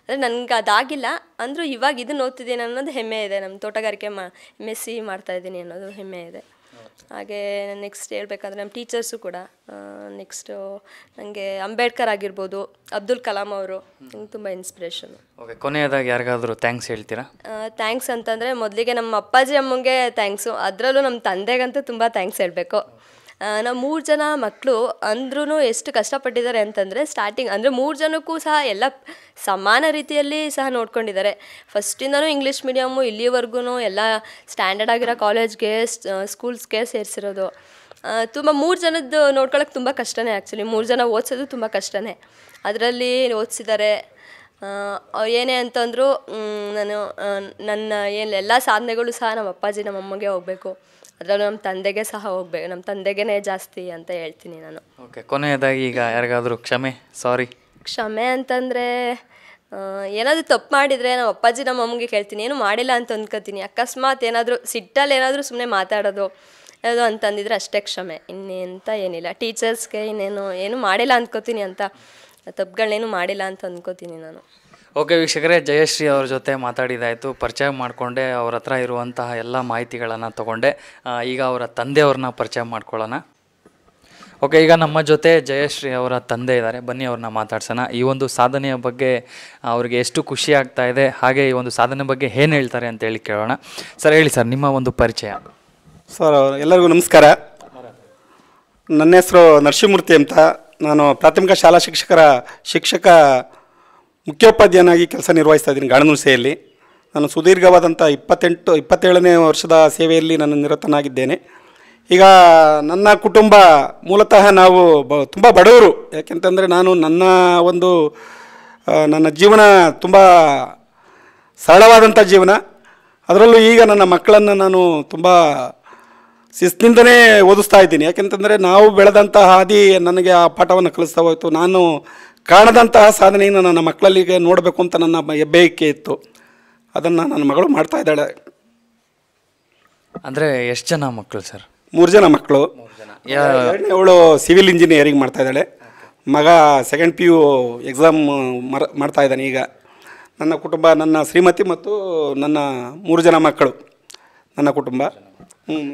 ಅಂದರೆ ನನಗೆ ಅದಾಗಿಲ್ಲ, ಅಂದರೂ ಇವಾಗ ಇದನ್ನು ಓದ್ತಿದ್ದೀನಿ ಅನ್ನೋದು ಹೆಮ್ಮೆ ಇದೆ. ನಮ್ಮ ತೋಟಗಾರಿಕೆ MSc ಮಾಡ್ತಾಯಿದ್ದೀನಿ ಅನ್ನೋದು ಹೆಮ್ಮೆ ಇದೆ. Next ಹೇಳ್ಬೇಕಂದ್ರೆ ನಮ್ಮ ಟೀಚರ್ಸ್ ಕೂಡ ನೆಕ್ಸ್ಟ್ ನನಗೆ ಅಂಬೇಡ್ಕರ್ ಆಗಿರಬಹುದು ಅಬ್ದುಲ್ ಕಲಾಂ ಅವರು ತುಂಬಾ ಇನ್ಸ್ಪಿರೇಷನ್. ಓಕೆ, ಕೊನೆಯದಾಗಿ ಯಾರಿಗಾದರೂ ಥ್ಯಾಂಕ್ಸ್ ಹೇಳ್ತೀರಾ? ಥ್ಯಾಂಕ್ಸ್ ಅಂತಂದ್ರೆ ಮೊದಲಿಗೆ ನಮ್ಮ ಅಪ್ಪಾಜಿ ಅಮ್ಮಂಗೆ ಥ್ಯಾಂಕ್ಸ್, ಅದರಲ್ಲೂ ನಮ್ಮ ತಂದೆಗಂತೂ ತುಂಬಾ ಥ್ಯಾಂಕ್ಸ್ ಹೇಳಬೇಕು. ನಾವು 3 ಜನ ಮಕ್ಕಳು ಅಂದ್ರೂ ಎಷ್ಟು ಕಷ್ಟಪಟ್ಟಿದ್ದಾರೆ ಅಂತಂದರೆ ಸ್ಟಾರ್ಟಿಂಗ್ ಅಂದರೆ 3 ಜನಕ್ಕೂ ಸಹ ಎಲ್ಲ ಸಮಾನ ರೀತಿಯಲ್ಲಿ ಸಹ ನೋಡ್ಕೊಂಡಿದ್ದಾರೆ. ಫಸ್ಟಿಂದನೂ ಇಂಗ್ಲೀಷ್ ಮೀಡಿಯಮ್ಮು ಇಲ್ಲಿವರೆಗೂ ಎಲ್ಲ ಸ್ಟ್ಯಾಂಡರ್ಡ್ ಆಗಿರೋ ಕಾಲೇಜ್ಗೆ ಸ್ಕೂಲ್ಸ್ಗೆ ಸೇರಿಸಿರೋದು. ತುಂಬ 3 ಜನದ್ದು ನೋಡ್ಕೊಳ್ಳೋಕೆ ತುಂಬ ಕಷ್ಟನೇ, ಆ್ಯಕ್ಚುಲಿ 3 ಜನ ಓದಿಸೋದು ತುಂಬ ಕಷ್ಟನೇ. ಅದರಲ್ಲಿ ಓದಿಸಿದ್ದಾರೆ. ಏನೇ ಅಂತಂದರೂ ನಾನು ನನ್ನ ಏನು ಎಲ್ಲ ಸಾಧನೆಗಳು ಸಹ ನಮ್ಮ ಅಪ್ಪಾಜಿ ನಮ್ಮ ಅಮ್ಮಗೆ ಹೋಗಬೇಕು, ಅದರಲ್ಲೂ ನಮ್ಮ ತಂದೆಗೆ ಸಹ ಹೋಗ್ಬೇಕು, ನಮ್ಮ ತಂದೆಗೇ ಜಾಸ್ತಿ ಅಂತ ಹೇಳ್ತೀನಿ ನಾನು. ಓಕೆ, ಕೊನೆಯದಾಗಿ ಈಗ ಯಾರಿಗಾದರೂ ಕ್ಷಮೆ ಅಂತಂದರೆ ಏನಾದರೂ ತಪ್ಪು ಮಾಡಿದರೆ ನಮ್ಮ ಅಪ್ಪಾಜಿ ನಮ್ಮ ಅಮ್ಮಗೆ ಹೇಳ್ತೀನಿ, ಏನು ಮಾಡಿಲ್ಲ ಅಂತ ಅಂದ್ಕೋತೀನಿ. ಅಕಸ್ಮಾತ್ ಏನಾದರೂ ಸಿಟ್ಟಲ್ಲಿ ಏನಾದರೂ ಸುಮ್ಮನೆ ಮಾತಾಡೋದು ಅದು ಅಂತಂದಿದ್ರೆ ಅಷ್ಟೇ ಕ್ಷಮೆ, ಇನ್ನೇಂತ ಏನಿಲ್ಲ. ಟೀಚರ್ಸ್ಗೆ ಏನು ಮಾಡಿಲ್ಲ ಅಂದ್ಕೋತೀನಿ ಅಂತ, ತಪ್ಪುಗಳನ್ನೇನು ಮಾಡಿಲ್ಲ ಅಂತ ಅಂದ್ಕೋತೀನಿ ನಾನು. ಓಕೆ ವೀಕ್ಷಕರೇ, ಜಯಶ್ರೀ ಅವ್ರ ಜೊತೆ ಮಾತಾಡಿದಾಯಿತು, ಪರಿಚಯ ಮಾಡಿಕೊಂಡೆ, ಅವ್ರ ಹತ್ರ ಇರುವಂತಹ ಎಲ್ಲ ಮಾಹಿತಿಗಳನ್ನು ತಗೊಂಡೆ. ಈಗ ಅವರ ತಂದೆಯವ್ರನ್ನ ಪರಿಚಯ ಮಾಡ್ಕೊಳ್ಳೋಣ. ಓಕೆ, ಈಗ ನಮ್ಮ ಜೊತೆ ಜಯಶ್ರೀ ಅವರ ತಂದೆ ಇದ್ದಾರೆ, ಬನ್ನಿ ಅವ್ರನ್ನ ಮಾತಾಡ್ಸೋಣ. ಈ ಒಂದು ಸಾಧನೆಯ ಬಗ್ಗೆ ಅವ್ರಿಗೆ ಎಷ್ಟು ಖುಷಿ ಆಗ್ತಾ ಇದೆ, ಹಾಗೆ ಈ ಒಂದು ಸಾಧನೆ ಬಗ್ಗೆ ಏನು ಹೇಳ್ತಾರೆ ಅಂತೇಳಿ ಕೇಳೋಣ. ಸರ್ ಹೇಳಿ ಸರ್, ನಿಮ್ಮ ಒಂದು ಪರಿಚಯ. ಸರ್ ಎಲ್ಲರಿಗೂ ನಮಸ್ಕಾರ. ನನ್ನ ಹೆಸರು ನರಸಿಂಹಮೂರ್ತಿ ಅಂತ. ನಾನು ಪ್ರಾಥಮಿಕ ಶಾಲಾ ಶಿಕ್ಷಕ ಮುಖ್ಯೋಪಾಧ್ಯಾಯನಾಗಿ ಕೆಲಸ ನಿರ್ವಹಿಸ್ತಾ ಇದ್ದೀನಿ ಗಾಣನೂಸೆಯಲ್ಲಿ. ನಾನು ಸುದೀರ್ಘವಾದಂಥ 27ನೇ ವರ್ಷದ ಸೇವೆಯಲ್ಲಿ ನಾನು ನಿರತನಾಗಿದ್ದೇನೆ. ಈಗ ನನ್ನ ಕುಟುಂಬ ಮೂಲತಃ ನಾವು ತುಂಬ ಬಡವರು. ಯಾಕೆಂತಂದರೆ ನಾನು ನನ್ನ ಜೀವನ ತುಂಬ ಸರಳವಾದಂಥ ಜೀವನ. ಅದರಲ್ಲೂ ಈಗ ನನ್ನ ಮಕ್ಕಳನ್ನು ನಾನು ತುಂಬ ಶಿಸ್ತಿನಿಂದನೇ ಓದಿಸ್ತಾ ಇದ್ದೀನಿ. ಯಾಕೆಂತಂದರೆ ನಾವು ಬೆಳೆದಂತಹ ಹಾದಿ ನನಗೆ ಆ ಪಾಠವನ್ನು ಕಲಿಸ್ತಾ ಹೋಯಿತು. ನಾನು ಕಾಣದಂತಹ ಸಾಧನೆಯನ್ನು ನನ್ನ ಮಕ್ಕಳಲ್ಲಿಗೆ ನೋಡಬೇಕು ಅಂತ ನನ್ನ ಹೆಬ್ಬಯಕೆ ಇತ್ತು. ಅದನ್ನು ನನ್ನ ಮಗಳು ಮಾಡ್ತಾ ಇದ್ದಾಳೆ. ಅಂದರೆ ಎಷ್ಟು ಜನ ಮಕ್ಕಳು ಸರ್? 3 ಜನ ಮಕ್ಕಳು. ಅವಳು ಸಿವಿಲ್ ಇಂಜಿನಿಯರಿಂಗ್ ಮಾಡ್ತಾ ಇದ್ದಾಳೆ. ಮಗ ಸೆಕೆಂಡ್ PU ಎಕ್ಸಾಮ್ ಮಾಡ್ತಾ ಇದ್ದಾನೆ ಈಗ. ನನ್ನ ಕುಟುಂಬ ನನ್ನ ಶ್ರೀಮತಿ ಮತ್ತು ನನ್ನ 3 ಜನ ಮಕ್ಕಳು ನನ್ನ ಕುಟುಂಬ.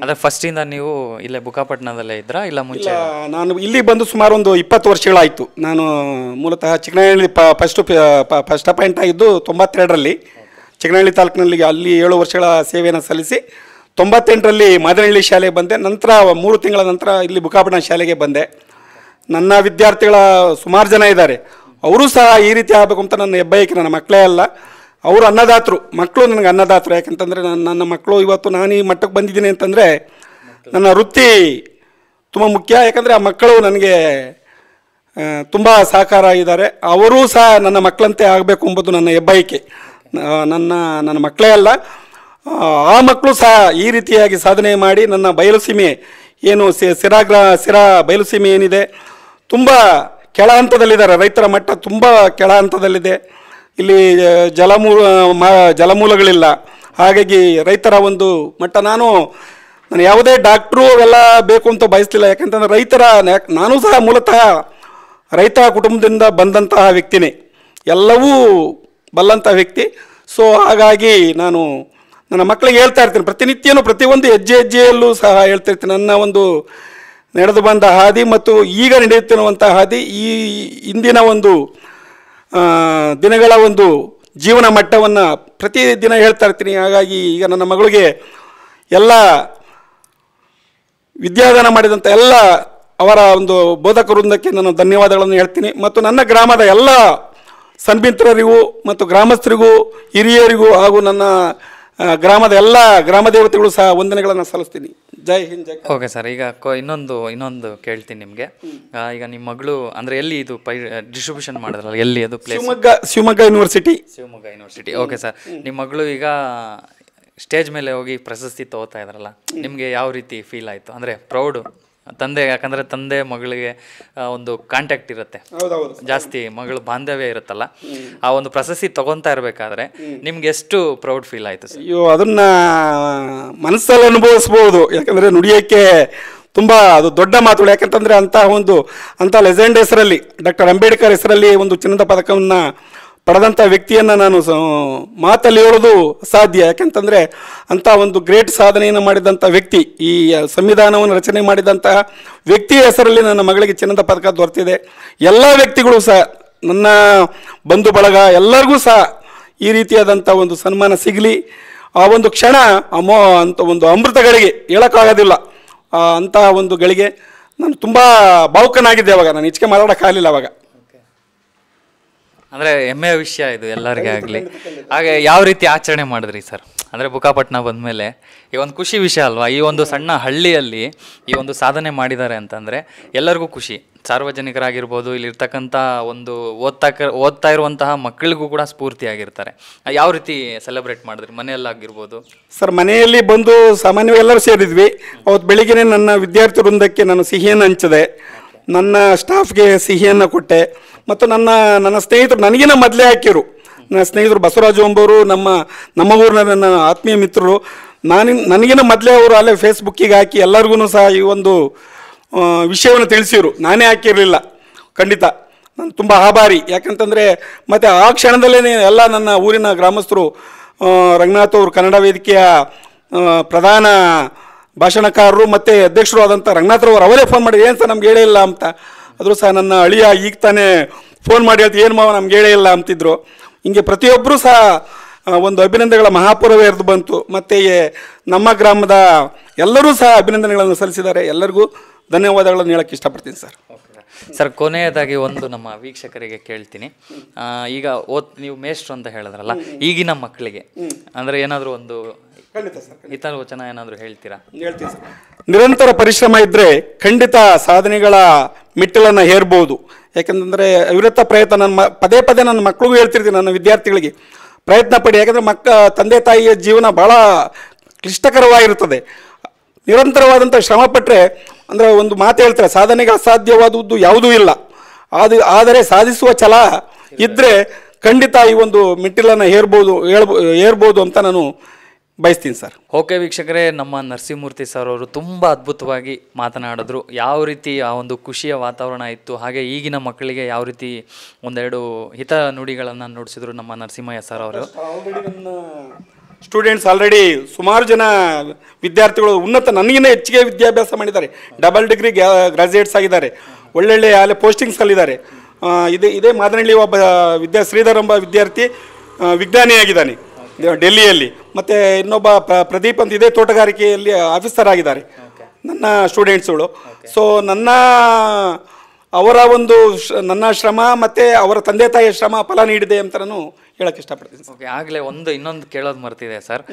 ಅದೇ ಫಸ್ಟಿಂದ ನೀವು ಇಲ್ಲೇ ಬುಕ್ಕಾಪಟ್ಟಣದಲ್ಲೇ ಇದ್ರಾ ಇಲ್ಲ ಮುಂಚೆ? ನಾನು ಇಲ್ಲಿ ಬಂದು ಸುಮಾರು ಒಂದು 20 ವರ್ಷಗಳಾಯಿತು. ನಾನು ಮೂಲತಃ ಚಿಕ್ಕನಹಳ್ಳಿ ಫಸ್ಟ್ ಅಪಾಯಿಂಟ್ ಆಗಿದ್ದು 92ರಲ್ಲಿ ಚಿಕ್ಕನಹಳ್ಳಿ ತಾಲೂಕಿನಲ್ಲಿ. ಅಲ್ಲಿ 7 ವರ್ಷಗಳ ಸೇವೆಯನ್ನು ಸಲ್ಲಿಸಿ 98ರಲ್ಲಿ ಮಾದನಹಳ್ಳಿ ಶಾಲೆಗೆ ಬಂದೆ. ನಂತರ 3 ತಿಂಗಳ ನಂತರ ಇಲ್ಲಿ ಬುಕ್ಕಾಪಟ್ಟಣ ಶಾಲೆಗೆ ಬಂದೆ. ನನ್ನ ವಿದ್ಯಾರ್ಥಿಗಳ ಸುಮಾರು ಜನ ಇದ್ದಾರೆ, ಅವರು ಸಹ ಈ ರೀತಿ ಆಗಬೇಕು ಅಂತ ನನ್ನ ಹೆಬ್ಬಯಕೆ. ನನ್ನ ಮಕ್ಕಳೇ ಅಲ್ಲ, ಅವರು ಅನ್ನದಾತರು, ಮಕ್ಕಳು ನನಗೆ ಅನ್ನದಾತರು. ಯಾಕೆಂತಂದರೆ ನನ್ನ ಮಕ್ಕಳು ಇವತ್ತು ನಾನು ಈ ಮಟ್ಟಕ್ಕೆ ಬಂದಿದ್ದೀನಿ ಅಂತಂದರೆ ನನ್ನ ವೃತ್ತಿ ತುಂಬ ಮುಖ್ಯ. ಯಾಕಂದರೆ ಆ ಮಕ್ಕಳು ನನಗೆ ತುಂಬ ಸಹಕಾರ ಇದ್ದಾರೆ. ಅವರೂ ಸಹ ನನ್ನ ಮಕ್ಕಳಂತೆ ಆಗಬೇಕು ಎಂಬುದು ನನ್ನ ಹೆಬ್ಬಯಕೆ. ನನ್ನ ಮಕ್ಕಳೇ ಅಲ್ಲ, ಆ ಮಕ್ಕಳು ಸಹ ಈ ರೀತಿಯಾಗಿ ಸಾಧನೆ ಮಾಡಿ ನನ್ನ ಬಯಲುಸೀಮೆ ಏನು ಸಿರಾ ಬಯಲುಸೀಮೆ ಏನಿದೆ ತುಂಬ ಕೆಳ ಹಂತದಲ್ಲಿದ್ದಾರೆ. ರೈತರ ಮಟ್ಟ ತುಂಬ ಕೆಳ ಹಂತದಲ್ಲಿದೆ. ಇಲ್ಲಿ ಜಲಮೂಲಗಳಿಲ್ಲ. ಹಾಗಾಗಿ ರೈತರ ಒಂದು ಮಟ್ಟ ನಾನು ಯಾವುದೇ ಡಾಕ್ಟ್ರು ಅವೆಲ್ಲ ಬೇಕು ಅಂತ ಬಯಸ್ತಿಲ್ಲ. ಯಾಕೆಂತಂದರೆ ನಾನು ಸಹ ಮೂಲತಃ ರೈತ ಕುಟುಂಬದಿಂದ ಬಂದಂತಹ ವ್ಯಕ್ತಿನೇ, ಎಲ್ಲವೂ ಬಲ್ಲಂಥ ವ್ಯಕ್ತಿ. ಸೊ ಹಾಗಾಗಿ ನಾನು ನನ್ನ ಮಕ್ಕಳಿಗೆ ಹೇಳ್ತಾ ಇರ್ತೀನಿ, ಪ್ರತಿನಿತ್ಯನೂ ಪ್ರತಿಯೊಂದು ಹೆಜ್ಜೆಯಲ್ಲೂ ಸಹ ಹೇಳ್ತಿರ್ತೀನಿ ನನ್ನ ಒಂದು ನಡೆದು ಬಂದ ಹಾದಿ ಮತ್ತು ಈಗ ನಡೆಯುತ್ತಿರುವಂಥ ಹಾದಿ, ಈ ಇಂದಿನ ಒಂದು ದಿನಗಳ ಒಂದು ಜೀವನ ಮಟ್ಟವನ್ನು ಪ್ರತಿದಿನ ಹೇಳ್ತಾ ಇರ್ತೀನಿ. ಹಾಗಾಗಿ ಈಗ ನನ್ನ ಮಗಳಿಗೆ ಎಲ್ಲ ವಿದ್ಯಾದಾನ ಮಾಡಿದಂಥ ಎಲ್ಲ ಅವರ ಒಂದು ಬೋಧಕ ವೃಂದಕ್ಕೆ ನಾನು ಧನ್ಯವಾದಗಳನ್ನು ಹೇಳ್ತೀನಿ. ಮತ್ತು ನನ್ನ ಗ್ರಾಮದ ಎಲ್ಲ ಸನ್ಮಿತ್ರರಿಗೂ ಮತ್ತು ಗ್ರಾಮಸ್ಥರಿಗೂ ಹಿರಿಯರಿಗೂ ಹಾಗೂ ನನ್ನ ಗ್ರಾಮದ ಎಲ್ಲ ಗ್ರಾಮ ದೇವತೆಗಳು ಸಹ ವಂದನೆಗಳನ್ನು ಸಲ್ಲಿಸ್ತೀನಿ. ಜೈ ಹಿಂದ್, ಜೈ. ಓಕೆ ಸರ್, ಈಗ ಇನ್ನೊಂದು ಕೇಳ್ತೀನಿ ನಿಮಗೆ. ಈಗ ನಿಮ್ಮ ಮಗಳು ಅಂದರೆ ಎಲ್ಲಿ ಇದು ಡಿಸ್ಟ್ರಿಬ್ಯೂಷನ್ ಮಾಡಿದ್ರಲ್ಲ, ಎಲ್ಲಿ ಅದು place? Shivamogga university. Shivamogga university. Okay sir, ನಿಮ್ಮ ಮಗಳು ಈಗ ಸ್ಟೇಜ್ ಮೇಲೆ ಹೋಗಿ ಪ್ರಶಸ್ತಿ ತಗೋತಾ ಇದ್ರಲ್ಲ, ನಿಮಗೆ ಯಾವ ರೀತಿ ಫೀಲ್ ಆಯಿತು? ಅಂದರೆ ಪ್ರೌಡು ತಂದೆ, ಯಾಕಂದರೆ ತಂದೆ ಮಗಳಿಗೆ ಒಂದು ಕಾಂಟ್ಯಾಕ್ಟ್ ಇರುತ್ತೆ ಜಾಸ್ತಿ, ಮಗಳ ಬಾಂಧವ್ಯ ಇರುತ್ತಲ್ಲ. ಆ ಒಂದು ಪ್ರಶಸ್ತಿ ತಗೊತಾ ಇರಬೇಕಾದ್ರೆ ನಿಮ್ಗೆ ಎಷ್ಟು ಪ್ರೌಡ್ ಫೀಲ್ ಆಯಿತು ಸರ್? ಅಯ್ಯೋ, ಅದನ್ನು ಮನಸ್ಸಲ್ಲಿ ಅನುಭವಿಸ್ಬೋದು. ಯಾಕಂದರೆ ನುಡಿಯೋಕ್ಕೆ ತುಂಬ ಅದು ದೊಡ್ಡ ಮಾತುಗಳು. ಯಾಕಂತಂದರೆ ಅಂತಹ ಲೆಜೆಂಡ್ ಹೆಸರಲ್ಲಿ, ಡಾಕ್ಟರ್ ಅಂಬೇಡ್ಕರ್ ಹೆಸರಲ್ಲಿ ಒಂದು ಚಿನ್ನದ ಪದಕವನ್ನು ಪಡೆದಂಥ ವ್ಯಕ್ತಿಯನ್ನು ನಾನು ಮಾತಲ್ಲಿ ಹೇಳೋದು ಅಸಾಧ್ಯ. ಯಾಕೆಂತಂದರೆ ಅಂಥ ಒಂದು ಗ್ರೇಟ್ ಸಾಧನೆಯನ್ನು ಮಾಡಿದಂಥ ವ್ಯಕ್ತಿ, ಈ ಸಂವಿಧಾನವನ್ನು ರಚನೆ ಮಾಡಿದಂಥ ವ್ಯಕ್ತಿಯ ಹೆಸರಲ್ಲಿ ನನ್ನ ಮಗಳಿಗೆ ಚಿನ್ನದ ಪದಕ ದೊರೆತಿದೆ. ಎಲ್ಲ ವ್ಯಕ್ತಿಗಳು ಸಹ, ನನ್ನ ಬಂಧು ಬಳಗ ಎಲ್ಲರಿಗೂ ಸಹ ಈ ರೀತಿಯಾದಂಥ ಒಂದು ಸನ್ಮಾನ ಸಿಗಲಿ. ಆ ಒಂದು ಕ್ಷಣ ಅಂಥ ಒಂದು ಅಮೃತಗಳಿಗೆ ಹೇಳೋಕ್ಕಾಗೋದಿಲ್ಲ. ಅಂಥ ಒಂದು ಗಳಿಗೆ ನಾನು ತುಂಬ ಭಾವುಕನಾಗಿದ್ದೆ. ಅವಾಗ ನಾನು ಹೆಚ್ಚಿಗೆ ಮಾತಾಡೋಕ್ಕಾಗಲಿಲ್ಲ. ಅವಾಗ ಅಂದರೆ ಹೆಮ್ಮೆಯ ವಿಷಯ ಇದು ಎಲ್ಲರಿಗೆ ಆಗಲಿ. ಹಾಗೆ ಯಾವ ರೀತಿ ಆಚರಣೆ ಮಾಡಿದ್ರಿ ಸರ್? ಅಂದರೆ ಬುಕ್ಕಾಪಟ್ಟಣ ಬಂದಮೇಲೆ ಈ ಒಂದು ಖುಷಿ ವಿಷಯ ಅಲ್ವಾ? ಈ ಒಂದು ಸಣ್ಣ ಹಳ್ಳಿಯಲ್ಲಿ ಈ ಒಂದು ಸಾಧನೆ ಮಾಡಿದ್ದಾರೆ ಅಂತಂದರೆ ಎಲ್ಲರಿಗೂ ಖುಷಿ. ಸಾರ್ವಜನಿಕರಾಗಿರ್ಬೋದು, ಇಲ್ಲಿರ್ತಕ್ಕಂಥ ಒಂದು ಓದ್ತಾ ಇರುವಂತಹ ಮಕ್ಕಳಿಗೂ ಕೂಡ ಸ್ಫೂರ್ತಿಯಾಗಿರ್ತಾರೆ. ಯಾವ ರೀತಿ ಸೆಲೆಬ್ರೇಟ್ ಮಾಡಿದ್ರಿ ಮನೆಯಲ್ಲಾಗಿರ್ಬೋದು? ಸರ್, ಮನೆಯಲ್ಲಿ ಬಂದು ಸಾಮಾನ್ಯವಾಗಿ ಎಲ್ಲರೂ ಸೇರಿದ್ವಿ. ಅವತ್ತು ಬೆಳಿಗ್ಗೆ ನನ್ನ ವಿದ್ಯಾರ್ಥಿ ವೃಂದಕ್ಕೆ ನಾನು ಸಿಹಿಯನ್ನು ಹಂಚಿದೆ, ನನ್ನ ಸ್ಟಾಫ್ಗೆ ಸಿಹಿಯನ್ನು ಕೊಟ್ಟೆ, ಮತ್ತು ನನ್ನ ಸ್ನೇಹಿತರು ನನಗಿನ ಮೊದಲೇ ಹಾಕಿರು. ನನ್ನ ಸ್ನೇಹಿತರು ಬಸವರಾಜು ಅಂಬವರು, ನಮ್ಮ ಊರಿನ ನನ್ನ ಆತ್ಮೀಯ ಮಿತ್ರರು, ನನಗಿನ ಮೊದಲೇ ಅವರು ಅಲ್ಲೇ ಫೇಸ್ಬುಕ್ಕಿಗೆ ಹಾಕಿ ಎಲ್ಲರಿಗೂ ಸಹ ಈ ಒಂದು ವಿಷಯವನ್ನು ತಿಳಿಸಿರು. ನಾನೇ ಹಾಕಿರಲಿಲ್ಲ. ಖಂಡಿತ ನಾನು ತುಂಬ ಆಭಾರಿ. ಯಾಕಂತಂದರೆ ಮತ್ತು ಆ ಕ್ಷಣದಲ್ಲೇ ಎಲ್ಲ ನನ್ನ ಊರಿನ ಗ್ರಾಮಸ್ಥರು, ರಂಗನಾಥ್ ಅವರು ಕನ್ನಡ ವೇದಿಕೆಯ ಪ್ರಧಾನ ಭಾಷಣಕಾರರು ಮತ್ತು ಅಧ್ಯಕ್ಷರು ಆದಂಥ ರಂಗನಾಥ್ರವರು ಅವರೇ ಫೋನ್ ಮಾಡಿ, ಏನು ಸರ್ ನಮ್ಗೆ ಹೇಳೇ ಇಲ್ಲ ಅಂತ. ಆದರೂ ಸಹ ನನ್ನ ಅಳಿಯ ಈಗ ತಾನೇ ಫೋನ್ ಮಾಡಿ ಹೇಳ್ತೀವಿ, ಏನು ಮಾವ ನಮ್ಗೆ ಹೇಳೇ ಇಲ್ಲ ಅಂತಿದ್ರು. ಹಿಂಗೆ ಪ್ರತಿಯೊಬ್ಬರೂ ಸಹ ಒಂದು ಅಭಿನಂದನೆಗಳ ಮಹಾಪೂರವೇ ಎರೆದು ಬಂತು. ಮತ್ತು ನಮ್ಮ ಗ್ರಾಮದ ಎಲ್ಲರೂ ಸಹ ಅಭಿನಂದನೆಗಳನ್ನು ಸಲ್ಲಿಸಿದ್ದಾರೆ. ಎಲ್ಲರಿಗೂ ಧನ್ಯವಾದಗಳನ್ನು ಹೇಳೋಕ್ಕೆ ಇಷ್ಟಪಡ್ತೀನಿ ಸರ್. ಸರ್, ಕೊನೆಯದಾಗಿ ಒಂದು ನಮ್ಮ ವೀಕ್ಷಕರಿಗೆ ಕೇಳ್ತೀನಿ. ಈಗ ನೀವು ಮೇಷ್ಟ್ರು ಅಂತ ಹೇಳಿದ್ರಲ್ಲ, ಈಗಿನ ಮಕ್ಕಳಿಗೆ ಅಂದರೆ ಏನಾದರೂ ಒಂದು ಇತರ ವಚನ ಏನಾದರೂ ಹೇಳ್ತೀರಾ? ಹೇಳ್ತೀನಿ ಸರ್, ನಿರಂತರ ಪರಿಶ್ರಮ ಇದ್ದರೆ ಖಂಡಿತ ಸಾಧನೆಗಳ ಮೆಟ್ಟಿಲನ್ನು ಹೇರ್ಬೋದು. ಯಾಕೆಂತಂದರೆ ಅವಿರತ ಪ್ರಯತ್ನ, ನನ್ನ ಪದೇ ಪದೇ ನನ್ನ ಮಕ್ಕಳಿಗೂ ಹೇಳ್ತಿರ್ತೀನಿ, ನನ್ನ ವಿದ್ಯಾರ್ಥಿಗಳಿಗೆ ಪ್ರಯತ್ನ ಪಡಿ. ಯಾಕೆಂದರೆ ತಂದೆ ತಾಯಿಯ ಜೀವನ ಭಾಳ ಕ್ಲಿಷ್ಟಕರವಾಗಿರುತ್ತದೆ. ನಿರಂತರವಾದಂಥ ಶ್ರಮ ಪಟ್ಟರೆ, ಅಂದರೆ ಒಂದು ಮಾತು ಹೇಳ್ತಾರೆ, ಸಾಧನೆಗೆ ಅಸಾಧ್ಯವಾದದ್ದು ಯಾವುದೂ ಇಲ್ಲ. ಆದರೆ ಸಾಧಿಸುವ ಛಲ ಇದ್ದರೆ ಖಂಡಿತ ಈ ಒಂದು ಮೆಟ್ಟಿಲನ್ನು ಏರ್ಬೋದು ಅಂತ ನಾನು ಬಯಸ್ತೀನಿ ಸರ್. ಓಕೆ ವೀಕ್ಷಕರೇ, ನಮ್ಮ ನರಸಿಂಹಮೂರ್ತಿ ಸರ್ ಅವರು ತುಂಬ ಅದ್ಭುತವಾಗಿ ಮಾತನಾಡಿದ್ರು. ಯಾವ ರೀತಿ ಆ ಒಂದು ಖುಷಿಯ ವಾತಾವರಣ ಇತ್ತು, ಹಾಗೆ ಈಗಿನ ಮಕ್ಕಳಿಗೆ ಯಾವ ರೀತಿ ಒಂದೆರಡು ಹಿತ ನುಡಿಗಳನ್ನು ನುಡಿಸಿದ್ರು ನಮ್ಮ ನರಸಿಂಹಯ್ಯ ಸರ್ ಅವರು. ಸ್ಟೂಡೆಂಟ್ಸ್ ಆಲ್ರೆಡಿ ಸುಮಾರು ಜನ ವಿದ್ಯಾರ್ಥಿಗಳು ಉನ್ನತ ನನಗಿನ್ನ ಹೆಚ್ಚಿಗೆ ವಿದ್ಯಾಭ್ಯಾಸ ಮಾಡಿದ್ದಾರೆ. ಡಬಲ್ ಡಿಗ್ರಿ ಗ್ರಾಜುಯೇಟ್ಸ್ ಆಗಿದ್ದಾರೆ. ಒಳ್ಳೊಳ್ಳೆ ಅಲ್ಲಿ ಪೋಸ್ಟಿಂಗ್ಸಲ್ಲಿದ್ದಾರೆ. ಇದೇ ಮಾದನಹಳ್ಳಿ ಒಬ್ಬ ಶ್ರೀಧರ್ ಎಂಬ ವಿದ್ಯಾರ್ಥಿ ವಿಜ್ಞಾನಿಯಾಗಿದ್ದಾನೆ ಡೆಲ್ಲಿಯಲ್ಲಿ. ಮತ್ತು ಇನ್ನೊಬ್ಬ ಪ್ರದೀಪ್ ಅಂತ ಇದೇ ತೋಟಗಾರಿಕೆಯಲ್ಲಿ ಆಫೀಸರ್ ಆಗಿದ್ದಾರೆ ನನ್ನ ಸ್ಟೂಡೆಂಟ್ಸ್ಗಳು. ಸೊ ನನ್ನ ಶ್ರಮ ಮತ್ತು ಅವರ ತಂದೆ ತಾಯಿಯ ಶ್ರಮ ಫಲ ನೀಡಿದೆ ಅಂತ ನಾನು ಹೇಳಕ್ಕೆ ಇಷ್ಟಪಡ್ತೀನಿ. ಓಕೆ, ಆಗಲೇ ಇನ್ನೊಂದು ಕೇಳೋದು ಮರ್ತಿದೆ ಸರ್.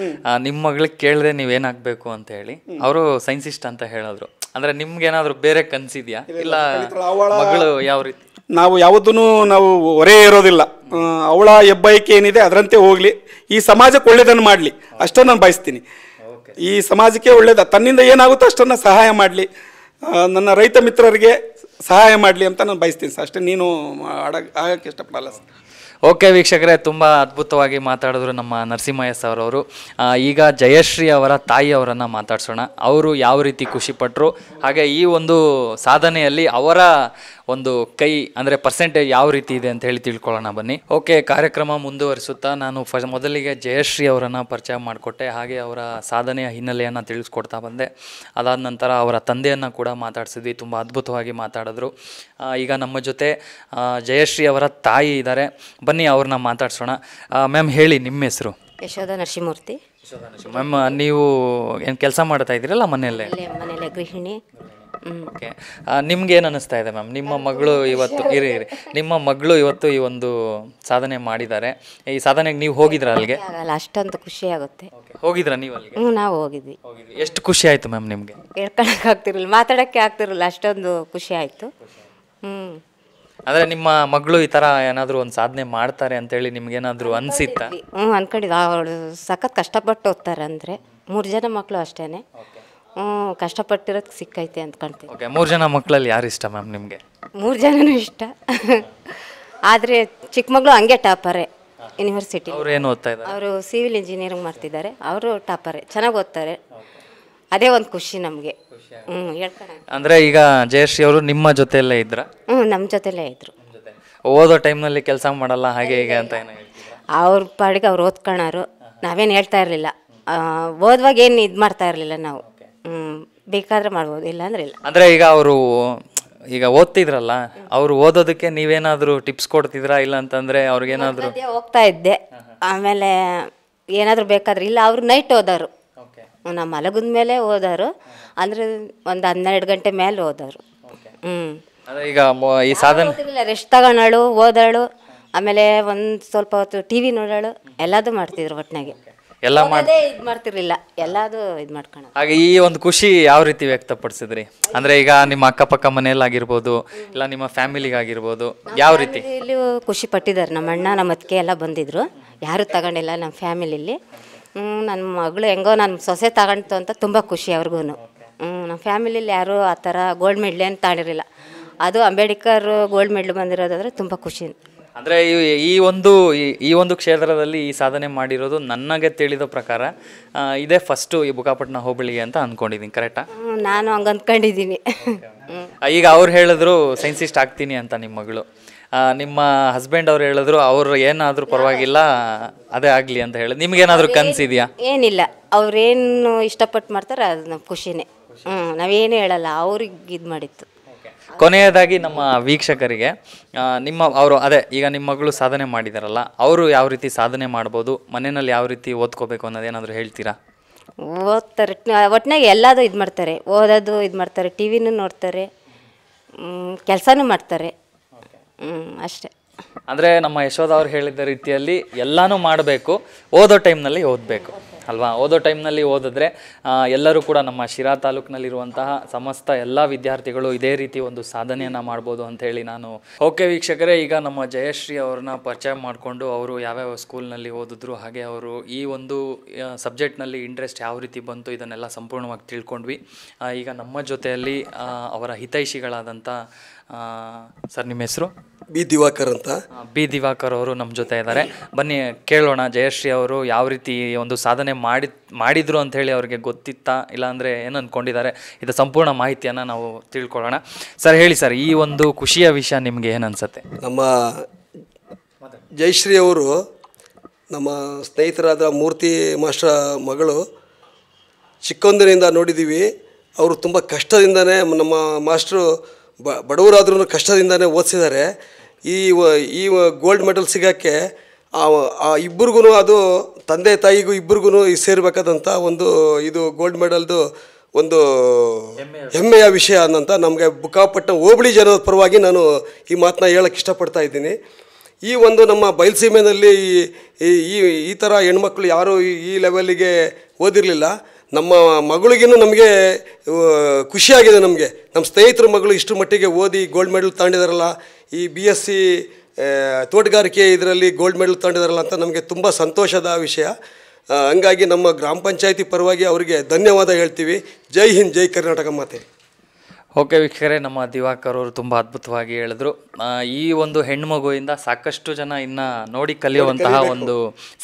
ನಿಮ್ಮ ಮಗಳಿಗೆ ಕೇಳಿದೆ ನೀವೇನಾಗಬೇಕು ಅಂತ ಹೇಳಿ. ಅವರು ಸೈನ್ಸಿಸ್ಟ್ ಅಂತ ಹೇಳಿದ್ರು. ಅಂದರೆ ನಿಮ್ಗೇನಾದರೂ ಬೇರೆ ಕನಸಿದೆಯಾ? ಇಲ್ಲ, ಮಗಳು ಯಾವ ರೀತಿ? ನಾವು ಯಾವುದನ್ನು ನಾವು ಹೊರೇ ಇರೋದಿಲ್ಲ. ಅವಳ ಹೆಬ್ಬಯಕೆ ಏನಿದೆ ಅದರಂತೆ ಹೋಗಲಿ, ಈ ಸಮಾಜಕ್ಕೆ ಒಳ್ಳೇದನ್ನು ಮಾಡಲಿ, ಅಷ್ಟನ್ನು ನಾನು ಬಯಸ್ತೀನಿ. ಈ ಸಮಾಜಕ್ಕೆ ಒಳ್ಳೇದು ತನ್ನಿಂದ ಏನಾಗುತ್ತೋ ಅಷ್ಟನ್ನು ಸಹಾಯ ಮಾಡಲಿ, ನನ್ನ ರೈತ ಮಿತ್ರರಿಗೆ ಸಹಾಯ ಮಾಡಲಿ ಅಂತ ನಾನು ಬಯಸ್ತೀನಿ ಸರ್. ಅಷ್ಟೇ, ನೀನು ಆಗಕ್ಕೆ ಇಷ್ಟಪಡಲ್ಲ ಸರ್. ಓಕೆ ವೀಕ್ಷಕರೇ, ತುಂಬ ಅದ್ಭುತವಾಗಿ ಮಾತಾಡಿದ್ರು ನಮ್ಮ ನರಸಿಂಹಯ್ಯ ಸರ್ ಅವರು. ಈಗ ಜಯಶ್ರೀ ಅವರ ತಾಯಿಯವರನ್ನು ಮಾತಾಡ್ಸೋಣ. ಅವರು ಯಾವ ರೀತಿ ಖುಷಿಪಟ್ಟರು, ಹಾಗೆ ಈ ಒಂದು ಸಾಧನೆಯಲ್ಲಿ ಅವರ ಒಂದು ಕೈ ಅಂದರೆ ಪರ್ಸೆಂಟೇಜ್ ಯಾವ ರೀತಿ ಇದೆ ಅಂತ ಹೇಳಿ ತಿಳ್ಕೊಳ್ಳೋಣ, ಬನ್ನಿ. ಓಕೆ, ಕಾರ್ಯಕ್ರಮ ಮುಂದುವರಿಸುತ್ತಾ ನಾನು ಮೊದಲಿಗೆ ಜಯಶ್ರೀ ಅವರನ್ನು ಪರಿಚಯ ಮಾಡಿಕೊಟ್ಟೆ, ಹಾಗೆ ಅವರ ಸಾಧನೆಯ ಹಿನ್ನೆಲೆಯನ್ನು ತಿಳಿಸ್ಕೊಡ್ತಾ ಬಂದೆ. ಅದಾದ ನಂತರ ಅವರ ತಂದೆಯನ್ನು ಕೂಡ ಮಾತಾಡಿಸಿದ್ವಿ. ತುಂಬ ಅದ್ಭುತವಾಗಿ ಮಾತಾಡಿದ್ರು. ಈಗ ನಮ್ಮ ಜೊತೆ ಜಯಶ್ರೀ ಅವರ ತಾಯಿ ಇದ್ದಾರೆ. ಬನ್ನಿ, ಅವ್ರನ್ನ ಮಾತಾಡ್ಸೋಣ. ಮ್ಯಾಮ್, ಹೇಳಿ ನಿಮ್ಮ ಹೆಸರು? ಯಶೋಧ ನರಸಿಂಹಮೂರ್ತಿ. ಮ್ಯಾಮ್, ನೀವು ಏನು ಕೆಲಸ ಮಾಡ್ತಾ ಇದ್ದೀರಲ್ಲ ಮನೆಯಲ್ಲೇ? ಮನೆಯಲ್ಲೇ ಗೃಹಿಣಿ. ಓಕೆ, ನಿಮ್ಗೇನು ಅನ್ನಿಸ್ತಾ ಇದೆ ಮ್ಯಾಮ್? ನಿಮ್ಮ ಮಗಳು ಇವತ್ತು ನಿಮ್ಮ ಮಗಳು ಇವತ್ತು ಈ ಒಂದು ಸಾಧನೆ ಮಾಡಿದ್ದಾರೆ. ಈ ಸಾಧನೆಗೆ ನೀವು ಹೋಗಿದ್ರಾ ಅಲ್ಲಿಗೆ? ಅಷ್ಟಂತ ಖುಷಿ ಆಗುತ್ತೆ. ಹೋಗಿದ್ರಾ ನೀವು ಅಲ್ಲಿಗೆ? ಹ್ಞೂ, ನಾವು ಹೋಗಿದ್ವಿ. ಎಷ್ಟು ಖುಷಿ ಆಯಿತು ಮ್ಯಾಮ್ ನಿಮಗೆ? ಹೇಳ್ಕೊಳಕ್ಕೆ ಆಗ್ತಿರಲಿಲ್ಲ, ಮಾತಾಡೋಕ್ಕೆ ಆಗ್ತಿರಲಿಲ್ಲ, ಅಷ್ಟೊಂದು ಖುಷಿ ಆಯಿತು. ಹ್ಞೂ, ಅಂದರೆ ನಿಮ್ಮ ಮಗಳು ಈ ಥರ ಏನಾದರೂ ಒಂದು ಸಾಧನೆ ಮಾಡ್ತಾರೆ ಅಂತೇಳಿ ನಿಮ್ಗೇನಾದರೂ ಅನಿಸಿತ್ತಾ? ಹ್ಞೂ, ಅನ್ಕೊಂಡಿದ್ದು. ಅವಳು ಸಖತ್ ಕಷ್ಟಪಟ್ಟು ಓದ್ತಾರೆ. ಅಂದರೆ 3 ಜನ ಮಕ್ಕಳು ಅಷ್ಟೇ. ಹ್ಞೂ, ಕಷ್ಟಪಟ್ಟಿರೋದಕ್ಕೆ ಸಿಕ್ಕೈತೆ ಅಂದ್ಕೊಳ್ತೀನಿ. ಓಕೆ, 3 ಜನ ಮಕ್ಕಳಲ್ಲಿ ಯಾರು ಇಷ್ಟ ಮ್ಯಾಮ್ ನಿಮಗೆ? 3 ಜನನೂ ಇಷ್ಟ. ಆದರೆ ಚಿಕ್ಕ ಮಗಳು ಹಂಗೆ ಟಾಪರೇ ಯೂನಿವರ್ಸಿಟಿ. ಅವ್ರು ಏನು ಓದ್ತಾ ಇದ್ದಾರೆ? ಅವರು ಸಿವಿಲ್ ಇಂಜಿನಿಯರಿಂಗ್ ಮಾಡ್ತಿದ್ದಾರೆ. ಅವರು ಟಾಪರೇ, ಚೆನ್ನಾಗಿ ಓದ್ತಾರೆ. ಅದೇ ಒಂದು ಖುಷಿ ನಮಗೆ. ಹ್ಞೂ, ಹೇಳ್ತಾರೆ. ಅಂದರೆ ಈಗ ಜಯಶ್ರೀ ಅವರು ನಿಮ್ಮ ಜೊತೆಯಲ್ಲೇ ಇದ್ರಾ? ಹ್ಞೂ, ನಮ್ಮ ಜೊತೆಯಲ್ಲೇ ಇದ್ದರು. ಓದೋ ಟೈಮ್ನಲ್ಲಿ ಕೆಲಸ ಮಾಡಲ್ಲ ಹಾಗೆ ಹೀಗೆ ಅಂತ ಏನೋ ಹೇಳ್ತಿದ್ರು. ಅವ್ರ ಪಾಡಿಗೆ ಅವ್ರು ಓದ್ಕೊಳೋರು, ನಾವೇನು ಹೇಳ್ತಾ ಇರಲಿಲ್ಲ. ಓದುವಾಗ ಏನು ಇದು ಮಾಡ್ತಾ ಇರಲಿಲ್ಲ ನಾವು. ಬೇಕಾದರೆ ಮಾಡ್ಬೋದು, ಇಲ್ಲ ಅಂದರೆ ಇಲ್ಲ. ಅಂದರೆ ಈಗ ಅವರು ಈಗ ಓದ್ತಿದ್ರಲ್ಲ, ಅವರು ಓದೋದಕ್ಕೆ ನೀವೇನಾದರೂ ಟಿಪ್ಸ್ ಕೊಡ್ತಿದ್ರಾ? ಇಲ್ಲ ಅಂತಂದರೆ ಅವ್ರಿಗೇನಾದರೂ ಹೋಗ್ತಾ ಇದ್ದೆ, ಆಮೇಲೆ ಏನಾದರೂ ಬೇಕಾದ್ರೆ ಇಲ್ಲ. ಅವರು ನೈಟ್ ಓದೋರು, ನಮ್ಮ ಮಲಗಿದ ಮೇಲೆ ಓದೋರು, ಅಂದರೆ ಒಂದು 12 ಗಂಟೆ ಮೇಲೆ ಓದೋರು. ಈಗ ಈ ಸಾಧನೆ ರೆಸ್ಟ್ ತಗೊಳೋಳು, ಓದೋಳು, ಆಮೇಲೆ ಒಂದು ಸ್ವಲ್ಪ ಹೊತ್ತು ಟಿ ವಿ ನೋಡೋಳು, ಎಲ್ಲದೂ ಮಾಡ್ತಿದ್ರು. ಒಟ್ಟಿನಾಗೆ ಎಲ್ಲ ಇದು ಮಾಡ್ತಿರ್ಲಿಲ್ಲ, ಎಲ್ಲದೂ ಇದು ಮಾಡ್ಕೊಳ. ಹಾಗೆ ಈ ಒಂದು ಖುಷಿ ಯಾವ ರೀತಿ ವ್ಯಕ್ತಪಡಿಸಿದ್ರಿ? ಅಂದರೆ ಈಗ ನಿಮ್ಮ ಅಕ್ಕಪಕ್ಕ ಮನೆಯಲ್ಲಾಗಿರ್ಬೋದು, ಇಲ್ಲ ನಿಮ್ಮ ಫ್ಯಾಮಿಲಿಗಾಗಿರ್ಬೋದು, ಯಾವ ರೀತಿ ಇಲ್ಲಿ ಖುಷಿ ಪಟ್ಟಿದ್ದಾರೆ? ನಮ್ಮ ಅಣ್ಣ, ನಮ್ಮ ಅತ್ತಿಗೆ ಎಲ್ಲ ಬಂದಿದ್ರು, ಯಾರೂ ತಗೊಂಡಿಲ್ಲ ನಮ್ಮ ಫ್ಯಾಮಿಲಿಯಲ್ಲಿ. ನನ್ನ ಮಗಳು ಹೆಂಗೋ ನನ್ನ ಸೊಸೆ ತಗೊಂಡು ಅಂತ ತುಂಬ ಖುಷಿ ಅವ್ರಿಗೂ. ನಮ್ಮ ಫ್ಯಾಮಿಲಿಯಲ್ಲಿ ಯಾರೂ ಆ ಥರ ಗೋಲ್ಡ್ ಮೆಡ್ಲ್ ಏನು ತಗೊಂಡಿರಲಿಲ್ಲ. ಅದು ಅಂಬೇಡ್ಕರ್ ಗೋಲ್ಡ್ ಮೆಡ್ಲ್ ಬಂದಿರೋದಾದರೆ ತುಂಬ ಖುಷಿ. ಅಂದರೆ ಈ ಒಂದು ಕ್ಷೇತ್ರದಲ್ಲಿ ಈ ಸಾಧನೆ ಮಾಡಿರೋದು ನನಗೆ ತಿಳಿದ ಪ್ರಕಾರ ಇದೇ ಫಸ್ಟು ಈ ಬುಕ್ಕಾಪಟ್ಟಣ ಹೋಬಳಿಗೆ ಅಂತ ಅಂದ್ಕೊಂಡಿದ್ದೀನಿ. ಕರೆಕ್ಟಾ? ನಾನು ಹಂಗೆ ಅಂದ್ಕೊಂಡಿದ್ದೀನಿ. ಈಗ ಅವ್ರು ಹೇಳಿದ್ರು ಸೈನ್ಸಿಸ್ಟ್ ಆಗ್ತೀನಿ ಅಂತ ನಿಮ್ಮ ಮಗಳು. ನಿಮ್ಮ ಹಸ್ಬೆಂಡ್ ಅವ್ರು ಹೇಳಿದ್ರು ಅವ್ರು ಏನಾದರೂ ಪರವಾಗಿಲ್ಲ ಅದೇ ಆಗಲಿ ಅಂತ ಹೇಳಿ. ನಿಮ್ಗೇನಾದರೂ ಕನಸಿದೆಯಾ? ಏನಿಲ್ಲ, ಅವ್ರೇನು ಇಷ್ಟಪಟ್ಟು ಮಾಡ್ತಾರೆ ಅದು ನಮ್ಮ ಖುಷಿನೇ. ನಾವೇನು ಹೇಳಲ್ಲ, ಅವ್ರಿಗೆ ಇದು ಮಾಡಿತ್ತು. ಕೊನೆಯದಾಗಿ ನಮ್ಮ ವೀಕ್ಷಕರಿಗೆ ನಿಮ್ಮ ಅವರು ಅದೇ ಈಗ ನಿಮ್ಮ ಮಗಳು ಸಾಧನೆ ಮಾಡಿದಾರಲ್ಲ, ಅವರು ಯಾವ ರೀತಿ ಸಾಧನೆ ಮಾಡ್ಬೋದು, ಮನೆಯಲ್ಲಿ ಯಾವ ರೀತಿ ಓದ್ಕೋಬೇಕು ಅನ್ನೋದೇನಾದರೂ ಹೇಳ್ತೀರಾ? ಓದ್ತಾರೆ, ಒಟ್ಟಿನಾಗೆ ಎಲ್ಲದೂ ಇದು ಮಾಡ್ತಾರೆ, ಓದೋದು ಇದು ಮಾಡ್ತಾರೆ, ಟಿ ವಿನೂ ನೋಡ್ತಾರೆ, ಕೆಲಸನೂ ಮಾಡ್ತಾರೆ. ಅಷ್ಟೇ. ಅಂದರೆ ನಮ್ಮ ಯಶೋಧ ಅವ್ರು ಹೇಳಿದ ರೀತಿಯಲ್ಲಿ ಎಲ್ಲನೂ ಮಾಡಬೇಕು, ಓದೋ ಟೈಮ್ನಲ್ಲಿ ಓದಬೇಕು ಅಲ್ವಾ? ಓದೋ ಟೈಮ್ನಲ್ಲಿ ಓದಿದ್ರೆ ಎಲ್ಲರೂ ಕೂಡ ನಮ್ಮ ಶಿರಾ ತಾಲೂಕಿನಲ್ಲಿರುವಂತಹ ಸಮಸ್ತ ಎಲ್ಲ ವಿದ್ಯಾರ್ಥಿಗಳು ಇದೇ ರೀತಿ ಒಂದು ಸಾಧನೆಯನ್ನು ಮಾಡ್ಬೋದು ಅಂಥೇಳಿ ನಾನು. ಓಕೆ ವೀಕ್ಷಕರೇ, ಈಗ ನಮ್ಮ ಜಯಶ್ರೀ ಅವ್ರನ್ನ ಪರಿಚಯ ಮಾಡಿಕೊಂಡು ಅವರು ಯಾವ್ಯಾವ ಸ್ಕೂಲ್ನಲ್ಲಿ ಓದಿದ್ರು, ಹಾಗೆ ಅವರು ಈ ಒಂದು ಸಬ್ಜೆಕ್ಟ್ನಲ್ಲಿ ಇಂಟ್ರೆಸ್ಟ್ ಯಾವ ರೀತಿ ಬಂತು ಇದನ್ನೆಲ್ಲ ಸಂಪೂರ್ಣವಾಗಿ ತಿಳ್ಕೊಂಡ್ವಿ. ಈಗ ನಮ್ಮ ಜೊತೆಯಲ್ಲಿ ಅವರ ಹಿತೈಷಿಗಳಾದಂಥ ಸರ್, ನಿಮ್ಮ ಹೆಸರು? ಬಿ ದಿವಾಕರ್ ಅಂತ. ಬಿ ದಿವಾಕರ್ ಅವರು ನಮ್ಮ ಜೊತೆ ಇದ್ದಾರೆ. ಬನ್ನಿ ಕೇಳೋಣ ಜಯಶ್ರೀ ಅವರು ಯಾವ ರೀತಿ ಒಂದು ಸಾಧನೆ ಮಾಡಿದ್ರು ಅಂಥೇಳಿ ಅವ್ರಿಗೆ ಗೊತ್ತಿತ್ತಾ, ಇಲ್ಲಾಂದರೆ ಏನು ಅಂದ್ಕೊಂಡಿದ್ದಾರೆ, ಇದು ಸಂಪೂರ್ಣ ಮಾಹಿತಿಯನ್ನು ನಾವು ತಿಳ್ಕೊಳ್ಳೋಣ. ಸರ್ ಹೇಳಿ ಸರ್, ಈ ಒಂದು ಖುಷಿಯ ವಿಷಯ ನಿಮಗೆ ಏನು ಅನಿಸುತ್ತೆ? ನಮ್ಮ ಜಯಶ್ರೀ ಅವರು ನಮ್ಮ ಸ್ನೇಹಿತರಾದ ಮೂರ್ತಿ ಮಾಸ್ಟರ್ ಮಗಳು, ಚಿಕ್ಕಂದಿನಿಂದ ನೋಡಿದ್ದೀವಿ ಅವರು ತುಂಬ ಕಷ್ಟದಿಂದನೇ, ನಮ್ಮ ಮಾಸ್ಟ್ರು ಬಡವರಾದ್ರೂ ಕಷ್ಟದಿಂದನೇ ಓದಿಸಿದ್ದಾರೆ. ಈ ಗೋಲ್ಡ್ ಮೆಡಲ್ ಸಿಗೋಕ್ಕೆ ಆ ಇಬ್ಬರಿಗೂ, ಅದು ತಂದೆ ತಾಯಿಗೂ ಇಬ್ಬರಿಗೂ ಸೇರಬೇಕಾದಂಥ ಒಂದು ಇದು ಗೋಲ್ಡ್ ಮೆಡಲ್ದು ಒಂದು ಹೆಮ್ಮೆಯ ವಿಷಯ ಅನ್ನಂತ ನಮಗೆ ಬುಕ್ಕಾಪಟ್ಟಣ ಹೋಬಳಿ ಜನರ ಪರವಾಗಿ ನಾನು ಈ ಮಾತನ್ನ ಹೇಳಕ್ಕೆ ಇಷ್ಟಪಡ್ತಾ ಇದ್ದೀನಿ. ಈ ಒಂದು ನಮ್ಮ ಬಯಲುಸೀಮೆಯಲ್ಲಿ ಈ ಈ ಥರ ಹೆಣ್ಮಕ್ಳು ಯಾರೂ ಈ ಲೆವೆಲ್ಲಿಗೆ ಓದಿರಲಿಲ್ಲ. ನಮ್ಮ ಮಗಳಿಗಿನ್ನೂ ನಮಗೆ ಖುಷಿಯಾಗಿದೆ. ನಮಗೆ ನಮ್ಮ ಸ್ನೇಹಿತರ ಮಗಳು ಇಷ್ಟು ಮಟ್ಟಿಗೆ ಓದಿ ಗೋಲ್ಡ್ ಮೆಡಲ್ ತಗೊಂಡಿದಾರಲ್ಲ, ಈ BSc ತೋಟಗಾರಿಕೆ ಇದರಲ್ಲಿ ಗೋಲ್ಡ್ ಮೆಡಲ್ ತಗೊಂಡಿದಾರಲ್ಲ ಅಂತ ನಮಗೆ ತುಂಬ ಸಂತೋಷದ ವಿಷಯ. ಹಂಗಾಗಿ ನಮ್ಮ ಗ್ರಾಮ ಪಂಚಾಯಿತಿ ಪರವಾಗಿ ಅವರಿಗೆ ಧನ್ಯವಾದ ಹೇಳ್ತೀವಿ. ಜೈ ಹಿಂದ್, ಜೈ ಕರ್ನಾಟಕ ಮಾತೆ. ಓಕೆ ವೀಕ್ಷಕರೇ, ನಮ್ಮ ದಿವಾಕರ್ ಅವರು ತುಂಬ ಅದ್ಭುತವಾಗಿ ಹೇಳಿದ್ರು. ಈ ಒಂದು ಹೆಣ್ಮಗುವಿಂದ ಸಾಕಷ್ಟು ಜನ ಇನ್ನು ನೋಡಿ ಕಲಿಯುವಂತಹ ಒಂದು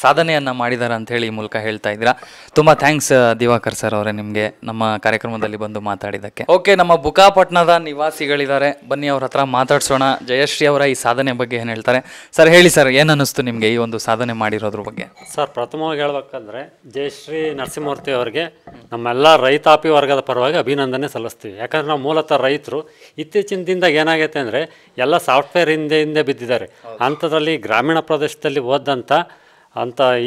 ಸಾಧನೆಯನ್ನು ಮಾಡಿದ್ದಾರೆ ಅಂಥೇಳಿ ಈ ಮೂಲಕ ಹೇಳ್ತಾ ಇದ್ದೀರಾ. ತುಂಬ ಥ್ಯಾಂಕ್ಸ್ ದಿವಾಕರ್ ಸರ್ ಅವರೇ ನಿಮಗೆ ನಮ್ಮ ಕಾರ್ಯಕ್ರಮದಲ್ಲಿ ಬಂದು ಮಾತಾಡಿದ್ದಕ್ಕೆ. ಓಕೆ, ನಮ್ಮ ಬುಕ್ಕಾಪಟ್ಟಣದ ನಿವಾಸಿಗಳಿದ್ದಾರೆ, ಬನ್ನಿ ಅವ್ರ ಹತ್ರ ಮಾತಾಡ್ಸೋಣ ಜಯಶ್ರೀ ಅವರ ಈ ಸಾಧನೆ ಬಗ್ಗೆ ಏನು ಹೇಳ್ತಾರೆ. ಸರ್ ಹೇಳಿ ಸರ್, ಏನು ಅನ್ನಿಸ್ತು ನಿಮಗೆ ಈ ಒಂದು ಸಾಧನೆ ಮಾಡಿರೋದ್ರ ಬಗ್ಗೆ? ಸರ್, ಪ್ರಥಮವಾಗಿ ಹೇಳಬೇಕಂದ್ರೆ ಜಯಶ್ರೀ ನರಸಿಂಹಮೂರ್ತಿ ಅವರಿಗೆ ನಮ್ಮೆಲ್ಲ ರೈತಾಪಿ ವರ್ಗದ ಪರವಾಗಿ ಅಭಿನಂದನೆ ಸಲ್ಲಿಸ್ತೀವಿ. ಯಾಕಂದ್ರೆ ನಾವು ರೈತರು ಇತ್ತೀಚಿನ ದಿನದಾಗ ಏನಾಗೈತೆ ಅಂದರೆ ಎಲ್ಲ ಸಾಫ್ಟ್ವೇರ್ ಹಿಂದೆ ಬಿದ್ದಿದ್ದಾರೆ. ಅಂಥದ್ರಲ್ಲಿ ಗ್ರಾಮೀಣ ಪ್ರದೇಶದಲ್ಲಿ ಓದಂಥ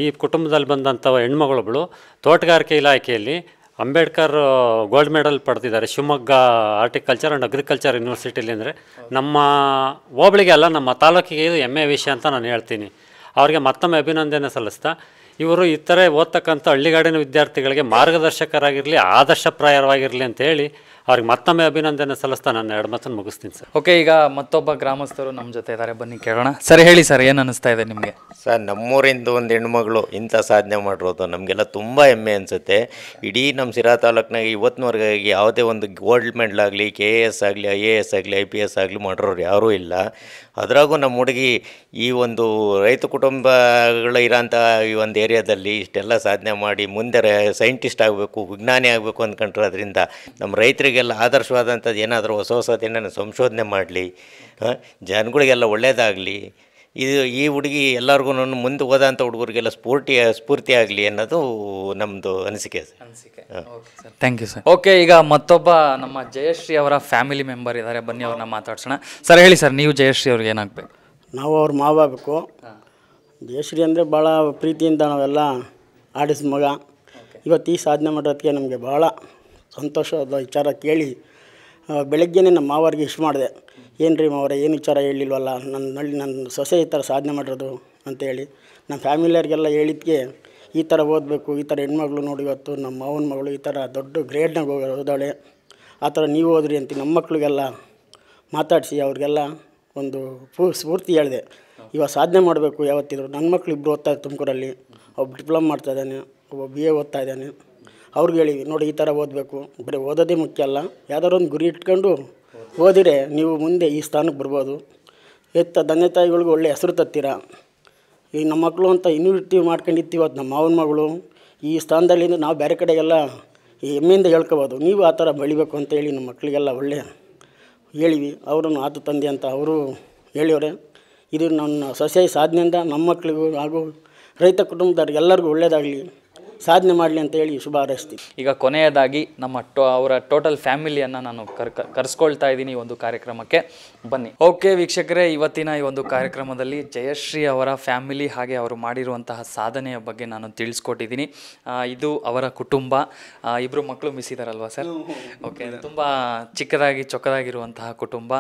ಈ ಕುಟುಂಬದಲ್ಲಿ ಬಂದಂಥ ಹೆಣ್ಮಗಳೊಬ್ಬಳು ತೋಟಗಾರಿಕೆ ಇಲಾಖೆಯಲ್ಲಿ ಅಂಬೇಡ್ಕರ್ ಗೋಲ್ಡ್ ಮೆಡಲ್ ಪಡೆದಿದ್ದಾರೆ ಶಿವಮೊಗ್ಗ ಆರ್ಟಿಕಲ್ಚರ್ ಆ್ಯಂಡ್ ಅಗ್ರಿಕಲ್ಚರ್ ಯೂನಿವರ್ಸಿಟಿಯಲ್ಲಿ. ಅಂದರೆ ನಮ್ಮ ಹೋಬಳಿಗೆಲ್ಲ ನಮ್ಮ ತಾಲೂಕಿಗೆ ಇದು ಹೆಮ್ಮೆಯ ವಿಷಯ ಅಂತ ನಾನು ಹೇಳ್ತೀನಿ. ಅವರಿಗೆ ಮತ್ತೊಮ್ಮೆ ಅಭಿನಂದನೆ ಸಲ್ಲಿಸ್ತಾ, ಇವರು ಇತರೆ ಓದ್ತಕ್ಕಂಥ ಹಳ್ಳಿಗಾಡಿನ ವಿದ್ಯಾರ್ಥಿಗಳಿಗೆ ಮಾರ್ಗದರ್ಶಕರಾಗಿರಲಿ, ಆದರ್ಶಪ್ರಾಯವಾಗಿರಲಿ ಅಂತೇಳಿ ಅವ್ರಿಗೆ ಮತ್ತೊಮ್ಮೆ ಅಭಿನಂದನೆ ಸಲ್ಲಿಸ್ತಾ ನಾನು ಎರಡು ಮಾತನ್ನು ಮುಗಿಸ್ತೀನಿ ಸರ್. ಓಕೆ, ಈಗ ಮತ್ತೊಬ್ಬ ಗ್ರಾಮಸ್ಥರು ನಮ್ಮ ಜೊತೆ ಇದ್ದಾರೆ, ಬನ್ನಿ ಕೇಳೋಣ. ಸರ್ ಹೇಳಿ ಸರ್, ಏನು ಅನ್ನಿಸ್ತಾ ಇದೆ ನಿಮಗೆ? ಸರ್, ನಮ್ಮೂರಿಂದ ಒಂದು ಹೆಣ್ಮಗಳು ಇಂಥ ಸಾಧನೆ ಮಾಡಿರೋದು ನಮಗೆಲ್ಲ ತುಂಬ ಹೆಮ್ಮೆ ಅನಿಸುತ್ತೆ. ಇಡೀ ನಮ್ಮ ಸಿರಾ ತಾಲೂಕಿನಾಗ ಇವತ್ತಿನವರೆಗಾಗಿ ಯಾವುದೇ ಒಂದು ಗೋಲ್ಡ್ ಮೆಡಲ್ ಆಗಲಿ, KS ಆಗಲಿ, IAS ಆಗಲಿ, IPS ಆಗಲಿ ಮಾಡಿರೋರು ಯಾರೂ ಇಲ್ಲ. ಅದರಾಗೂ ನಮ್ಮ ಹುಡುಗಿ ಈ ಒಂದು ರೈತ ಕುಟುಂಬಗಳ ಇರೋಂಥ ಈ ಒಂದು ಏರಿಯಾದಲ್ಲಿ ಇಷ್ಟೆಲ್ಲ ಸಾಧನೆ ಮಾಡಿ ಮುಂದೆ ಸೈಂಟಿಸ್ಟ್ ಆಗಬೇಕು, ವಿಜ್ಞಾನಿ ಆಗಬೇಕು ಅಂದ್ಕೊಂಡ್ರೆ ಅದರಿಂದ ನಮ್ಮ ರೈತರಿಗೆ ಜನಗಳಿಗೆಲ್ಲ ಆದರ್ಶವಾದಂಥದ್ದು ಏನಾದರೂ ಹೊಸ ಹೊಸದೇನೋ ಸಂಶೋಧನೆ ಮಾಡಲಿ, ಜನಗಳಿಗೆಲ್ಲ ಒಳ್ಳೆಯದಾಗಲಿ, ಇದು ಈ ಹುಡುಗಿ ಎಲ್ಲರಿಗೂ ಮುಂದೆ ಓದೋಂಥ ಹುಡುಗರಿಗೆಲ್ಲ ಸ್ಫೂರ್ತಿ ಆಗಲಿ ಅನ್ನೋದು ನಮ್ಮದು ಅನಿಸಿಕೆ sir. Okay sir, thank you sir. Okay, ಈಗ ಮತ್ತೊಬ್ಬ ನಮ್ಮ ಜಯಶ್ರೀ ಅವರ ಫ್ಯಾಮಿಲಿ ಮೆಂಬರ್ ಇದ್ದಾರೆ, ಬನ್ನಿ ಅವ್ರನ್ನ ಮಾತಾಡ್ಸೋಣ. ಸರ್ ಹೇಳಿ ಸರ್, ನೀವು ಜಯಶ್ರೀ ಅವ್ರಿಗೆ ಏನಾಗಬೇಕು? ನಾವು ಅವ್ರ ಮಾವಾಗಬೇಕು. ಜಯಶ್ರೀ ಅಂದರೆ ಭಾಳ ಪ್ರೀತಿಯಿಂದ ನಾವೆಲ್ಲ ಆಡಿಸ್ ಮಗ, ಇವತ್ತು ಈ ಸಾಧನೆ ಮಾಡೋದಕ್ಕೆ ನಮಗೆ ಭಾಳ ಸಂತೋಷದ ವಿಚಾರ ಕೇಳಿ ಬೆಳಗ್ಗೆ ನಮ್ಮ ಮಾವರಿಗೆ ಇಶ್ ಮಾಡಿದೆ, ಏನು ರೀ ಮಾವರೇ ಏನು ವಿಚಾರ ಹೇಳಿಲ್ವಲ್ಲ, ನನ್ನ ಸೊಸೆ ಈ ಥರ ಸಾಧನೆ ಮಾಡಿರೋದು ಅಂತೇಳಿ ನಮ್ಮ ಫ್ಯಾಮಿಲಿಯರಿಗೆಲ್ಲ ಹೇಳಿದ್ಕೆ ಈ ಥರ ಓದಬೇಕು, ಈ ಥರ ಹೆಣ್ಮಗಳು ನೋಡಿ ಇವತ್ತು ನಮ್ಮ ಮಾವನ ಮಗಳು ಈ ಥರ ದೊಡ್ಡ ಗ್ರೇಡ್ನಾಗ ಓದೋಳೆ, ಆ ಥರ ನೀವು ಓದ್ರಿ ಅಂತ ನಮ್ಮ ಮಕ್ಕಳಿಗೆಲ್ಲ ಮಾತಾಡಿಸಿ ಅವ್ರಿಗೆಲ್ಲ ಒಂದು ಸ್ಫೂರ್ತಿ ಹೇಳಿದೆ. ಇವಾಗ ಸಾಧನೆ ಮಾಡಬೇಕು ಯಾವತ್ತಿದ್ರು. ನನ್ನ ಮಕ್ಕಳು ಇಬ್ಬರು ಓದ್ತಾರೆ ತುಮಕೂರಲ್ಲಿ, ಒಬ್ಬ ಡಿಪ್ಲೊಮಾ ಮಾಡ್ತಾ ಇದ್ದಾನೆ, ಒಬ್ಬ BA ಓದ್ತಾ ಇದ್ದಾನೆ. ಅವ್ರಿಗೆ ಹೇಳಿವಿ ನೋಡಿ ಈ ಥರ ಓದಬೇಕು, ಬರೀ ಓದೋದೇ ಮುಖ್ಯ ಅಲ್ಲ, ಯಾವ್ದಾದ್ರು ಒಂದು ಗುರಿ ಇಟ್ಕೊಂಡು ಓದಿರೆ ನೀವು ಮುಂದೆ ಈ ಸ್ಥಾನಕ್ಕೆ ಬರ್ಬೋದು, ತಂದೆ ತಾಯಿಗಳಿಗೂ ಒಳ್ಳೆ ಹೆಸರು ತತ್ತೀರ. ಈಗ ನಮ್ಮ ಮಕ್ಕಳು ಅಂತ ಇನ್ವಿಟಿವ್ ಮಾಡ್ಕೊಂಡಿತ್ತು, ಇವತ್ತು ನಮ್ಮ ಮಾವನ ಮಗಳು ಈ ಸ್ಥಾನದಲ್ಲಿಂದ ನಾವು ಬೇರೆ ಕಡೆಗೆಲ್ಲ ಹೆಮ್ಮೆಯಿಂದ ಹೇಳ್ಕೊಬೋದು, ನೀವು ಆ ಥರ ಬೆಳಿಬೇಕು ಅಂತೇಳಿ ನಮ್ಮ ಮಕ್ಕಳಿಗೆಲ್ಲ ಒಳ್ಳೆ ಹೇಳಿವಿ. ಅವರನ್ನು ಆತ ತಂದೆ ಅಂತ ಅವರು ಹೇಳಿವ್ರೆ. ಇದು ನನ್ನ ಸೊಸೆ ಸಾಧನೆಯಿಂದ ನಮ್ಮ ಮಕ್ಕಳಿಗೂ ಹಾಗೂ ರೈತ ಕುಟುಂಬದವ್ರಿಗೆಲ್ಲರಿಗೂ ಒಳ್ಳೆಯದಾಗಲಿ, ಸಾಧನೆ ಮಾಡಲಿ ಅಂತ ಹೇಳಿ ಶುಭ ಹಾರೈಸ್ತೀನಿ. ಈಗ ಕೊನೆಯದಾಗಿ ನಮ್ಮ ಅವರ ಟೋಟಲ್ ಫ್ಯಾಮಿಲಿಯನ್ನು ನಾನು ಕರೆಸ್ಕೊಳ್ತಾ ಇದ್ದೀನಿ ಈ ಒಂದು ಕಾರ್ಯಕ್ರಮಕ್ಕೆ, ಬನ್ನಿ. ಓಕೆ ವೀಕ್ಷಕರೇ, ಇವತ್ತಿನ ಈ ಒಂದು ಕಾರ್ಯಕ್ರಮದಲ್ಲಿ ಜಯಶ್ರೀ ಅವರ ಫ್ಯಾಮಿಲಿ ಹಾಗೆ ಅವರು ಮಾಡಿರುವಂತಹ ಸಾಧನೆಯ ಬಗ್ಗೆ ನಾನು ತಿಳಿಸ್ಕೊಟ್ಟಿದ್ದೀನಿ. ಇದು ಅವರ ಕುಟುಂಬ, ಇಬ್ಬರು ಮಕ್ಕಳು ಮಿಸ್ಸಿದಾರಲ್ವ ಸರ್? ಓಕೆ, ತುಂಬ ಚಿಕ್ಕದಾಗಿ ಚೊಕ್ಕದಾಗಿರುವಂತಹ ಕುಟುಂಬ.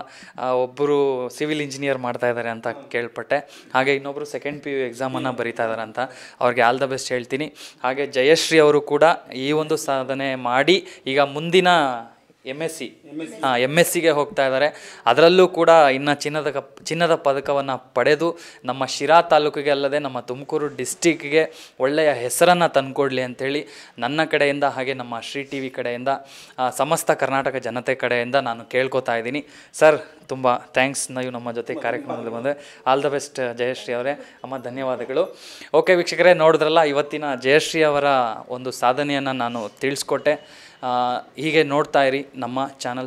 ಒಬ್ಬರು ಸಿವಿಲ್ ಇಂಜಿನಿಯರ್ ಮಾಡ್ತಾ ಇದ್ದಾರೆ ಅಂತ ಕೇಳ್ಪಟ್ಟೆ, ಹಾಗೆ ಇನ್ನೊಬ್ಬರು ಸೆಕೆಂಡ್ PU ಎಕ್ಸಾಮನ್ನು ಬರೀತಾ ಇದ್ದಾರೆ ಅಂತ. ಅವ್ರಿಗೆ ಆಲ್ ದ ಬೆಸ್ಟ್ ಹೇಳ್ತೀನಿ. ಹಾಗೆ ಜಯಶ್ರೀ ಅವರು ಕೂಡ ಈ ಒಂದು ಸಾಧನೆ ಮಾಡಿ ಈಗ ಮುಂದಿನ MSc ಗೆ ಹೋಗ್ತಾ ಇದ್ದಾರೆ. ಅದರಲ್ಲೂ ಕೂಡ ಇನ್ನು ಚಿನ್ನದ ಪದಕವನ್ನು ಪಡೆದು ನಮ್ಮ ಶಿರಾ ತಾಲೂಕಿಗೆ ಅಲ್ಲದೆ ನಮ್ಮ ತುಮಕೂರು ಡಿಸ್ಟಿಕ್ಗೆ ಒಳ್ಳೆಯ ಹೆಸರನ್ನು ತಂದುಕೊಡ್ಲಿ ಅಂಥೇಳಿ ನನ್ನ ಕಡೆಯಿಂದ ಹಾಗೆ ನಮ್ಮ Sri TV ಕಡೆಯಿಂದ ಸಮಸ್ತ ಕರ್ನಾಟಕ ಜನತೆ ಕಡೆಯಿಂದ ನಾನು ಕೇಳ್ಕೊತಾ ಇದ್ದೀನಿ. ಸರ್ ತುಂಬ ಥ್ಯಾಂಕ್ಸ್, ನೀವು ನಮ್ಮ ಜೊತೆ ಕಾರ್ಯಕ್ರಮದಲ್ಲಿ ಬಂದರೆ. ಆಲ್ ದ ಬೆಸ್ಟ್ ಜಯಶ್ರೀ ಅವರೇ. ಅಮ್ಮ ಧನ್ಯವಾದಗಳು. ಓಕೆ ವೀಕ್ಷಕರೇ, ನೋಡಿದ್ರಲ್ಲ ಇವತ್ತಿನ ಜಯಶ್ರೀ ಅವರ ಒಂದು ಸಾಧನೆಯನ್ನು ನಾನು ತಿಳಿಸ್ಕೊಟ್ಟೆ. ಹೀಗೆ ನೋಡ್ತಾ ಇರಿ ನಮ್ಮ ಚಾನಲ್.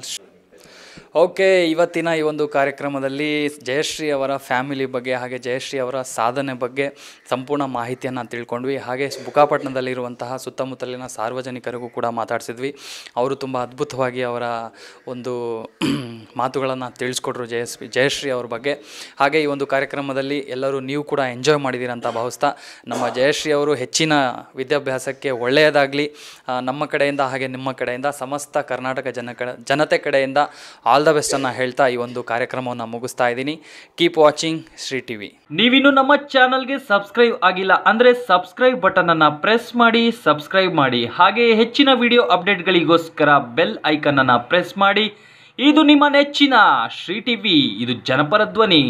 ಓಕೆ, ಇವತ್ತಿನ ಈ ಒಂದು ಕಾರ್ಯಕ್ರಮದಲ್ಲಿ ಜಯಶ್ರೀ ಅವರ ಫ್ಯಾಮಿಲಿ ಬಗ್ಗೆ ಹಾಗೆ ಜಯಶ್ರೀ ಅವರ ಸಾಧನೆ ಬಗ್ಗೆ ಸಂಪೂರ್ಣ ಮಾಹಿತಿಯನ್ನು ತಿಳ್ಕೊಂಡ್ವಿ. ಹಾಗೆ ಬುಕ್ಕಾಪಟ್ಟಣದಲ್ಲಿರುವಂತಹ ಸುತ್ತಮುತ್ತಲಿನ ಸಾರ್ವಜನಿಕರಿಗೂ ಕೂಡ ಮಾತಾಡಿಸಿದ್ವಿ. ಅವರು ತುಂಬ ಅದ್ಭುತವಾಗಿ ಅವರ ಒಂದು ಮಾತುಗಳನ್ನು ತಿಳಿಸ್ಕೊಟ್ರು ಜಯಶ್ರೀ ಅವ್ರ ಬಗ್ಗೆ. ಹಾಗೆ ಈ ಒಂದು ಕಾರ್ಯಕ್ರಮದಲ್ಲಿ ಎಲ್ಲರೂ ನೀವು ಕೂಡ ಎಂಜಾಯ್ ಮಾಡಿದ್ದೀರಂತ ಭಾವಿಸ್ತಾ, ನಮ್ಮ ಜಯಶ್ರೀ ಅವರು ಹೆಚ್ಚಿನ ವಿದ್ಯಾಭ್ಯಾಸಕ್ಕೆ ಒಳ್ಳೆಯದಾಗಲಿ ನಮ್ಮ ಕಡೆಯಿಂದ ಹಾಗೆ ನಿಮ್ಮ ಕಡೆಯಿಂದ ಸಮಸ್ತ ಕರ್ನಾಟಕ ಜನತೆ ಕಡೆಯಿಂದ ಆಲ್ ದ ಬೆಸ್ಟನ್ನು ಹೇಳ್ತಾ ಈ ಒಂದು ಕಾರ್ಯಕ್ರಮವನ್ನು ಮುಗಿಸ್ತಾ ಇದ್ದೀನಿ. Keep watching Sri TV. ನೀವಿನ್ನು ನಮ್ಮ ಚಾನಲ್ಗೆ ಸಬ್ಸ್ಕ್ರೈಬ್ ಆಗಿಲ್ಲ ಅಂದರೆ ಸಬ್ಸ್ಕ್ರೈಬ್ ಬಟನನ್ನು ಪ್ರೆಸ್ ಮಾಡಿ, ಸಬ್ಸ್ಕ್ರೈಬ್ ಮಾಡಿ. ಹಾಗೆ ಹೆಚ್ಚಿನ ವಿಡಿಯೋ ಅಪ್ಡೇಟ್ಗಳಿಗೋಸ್ಕರ ಬೆಲ್ ಐಕನನ್ನು ಪ್ರೆಸ್ ಮಾಡಿ. ಇದು ನಿಮ್ಮ ನೆಚ್ಚಿನ Sri TV, ಇದು ಜನಪರ ಧ್ವನಿ.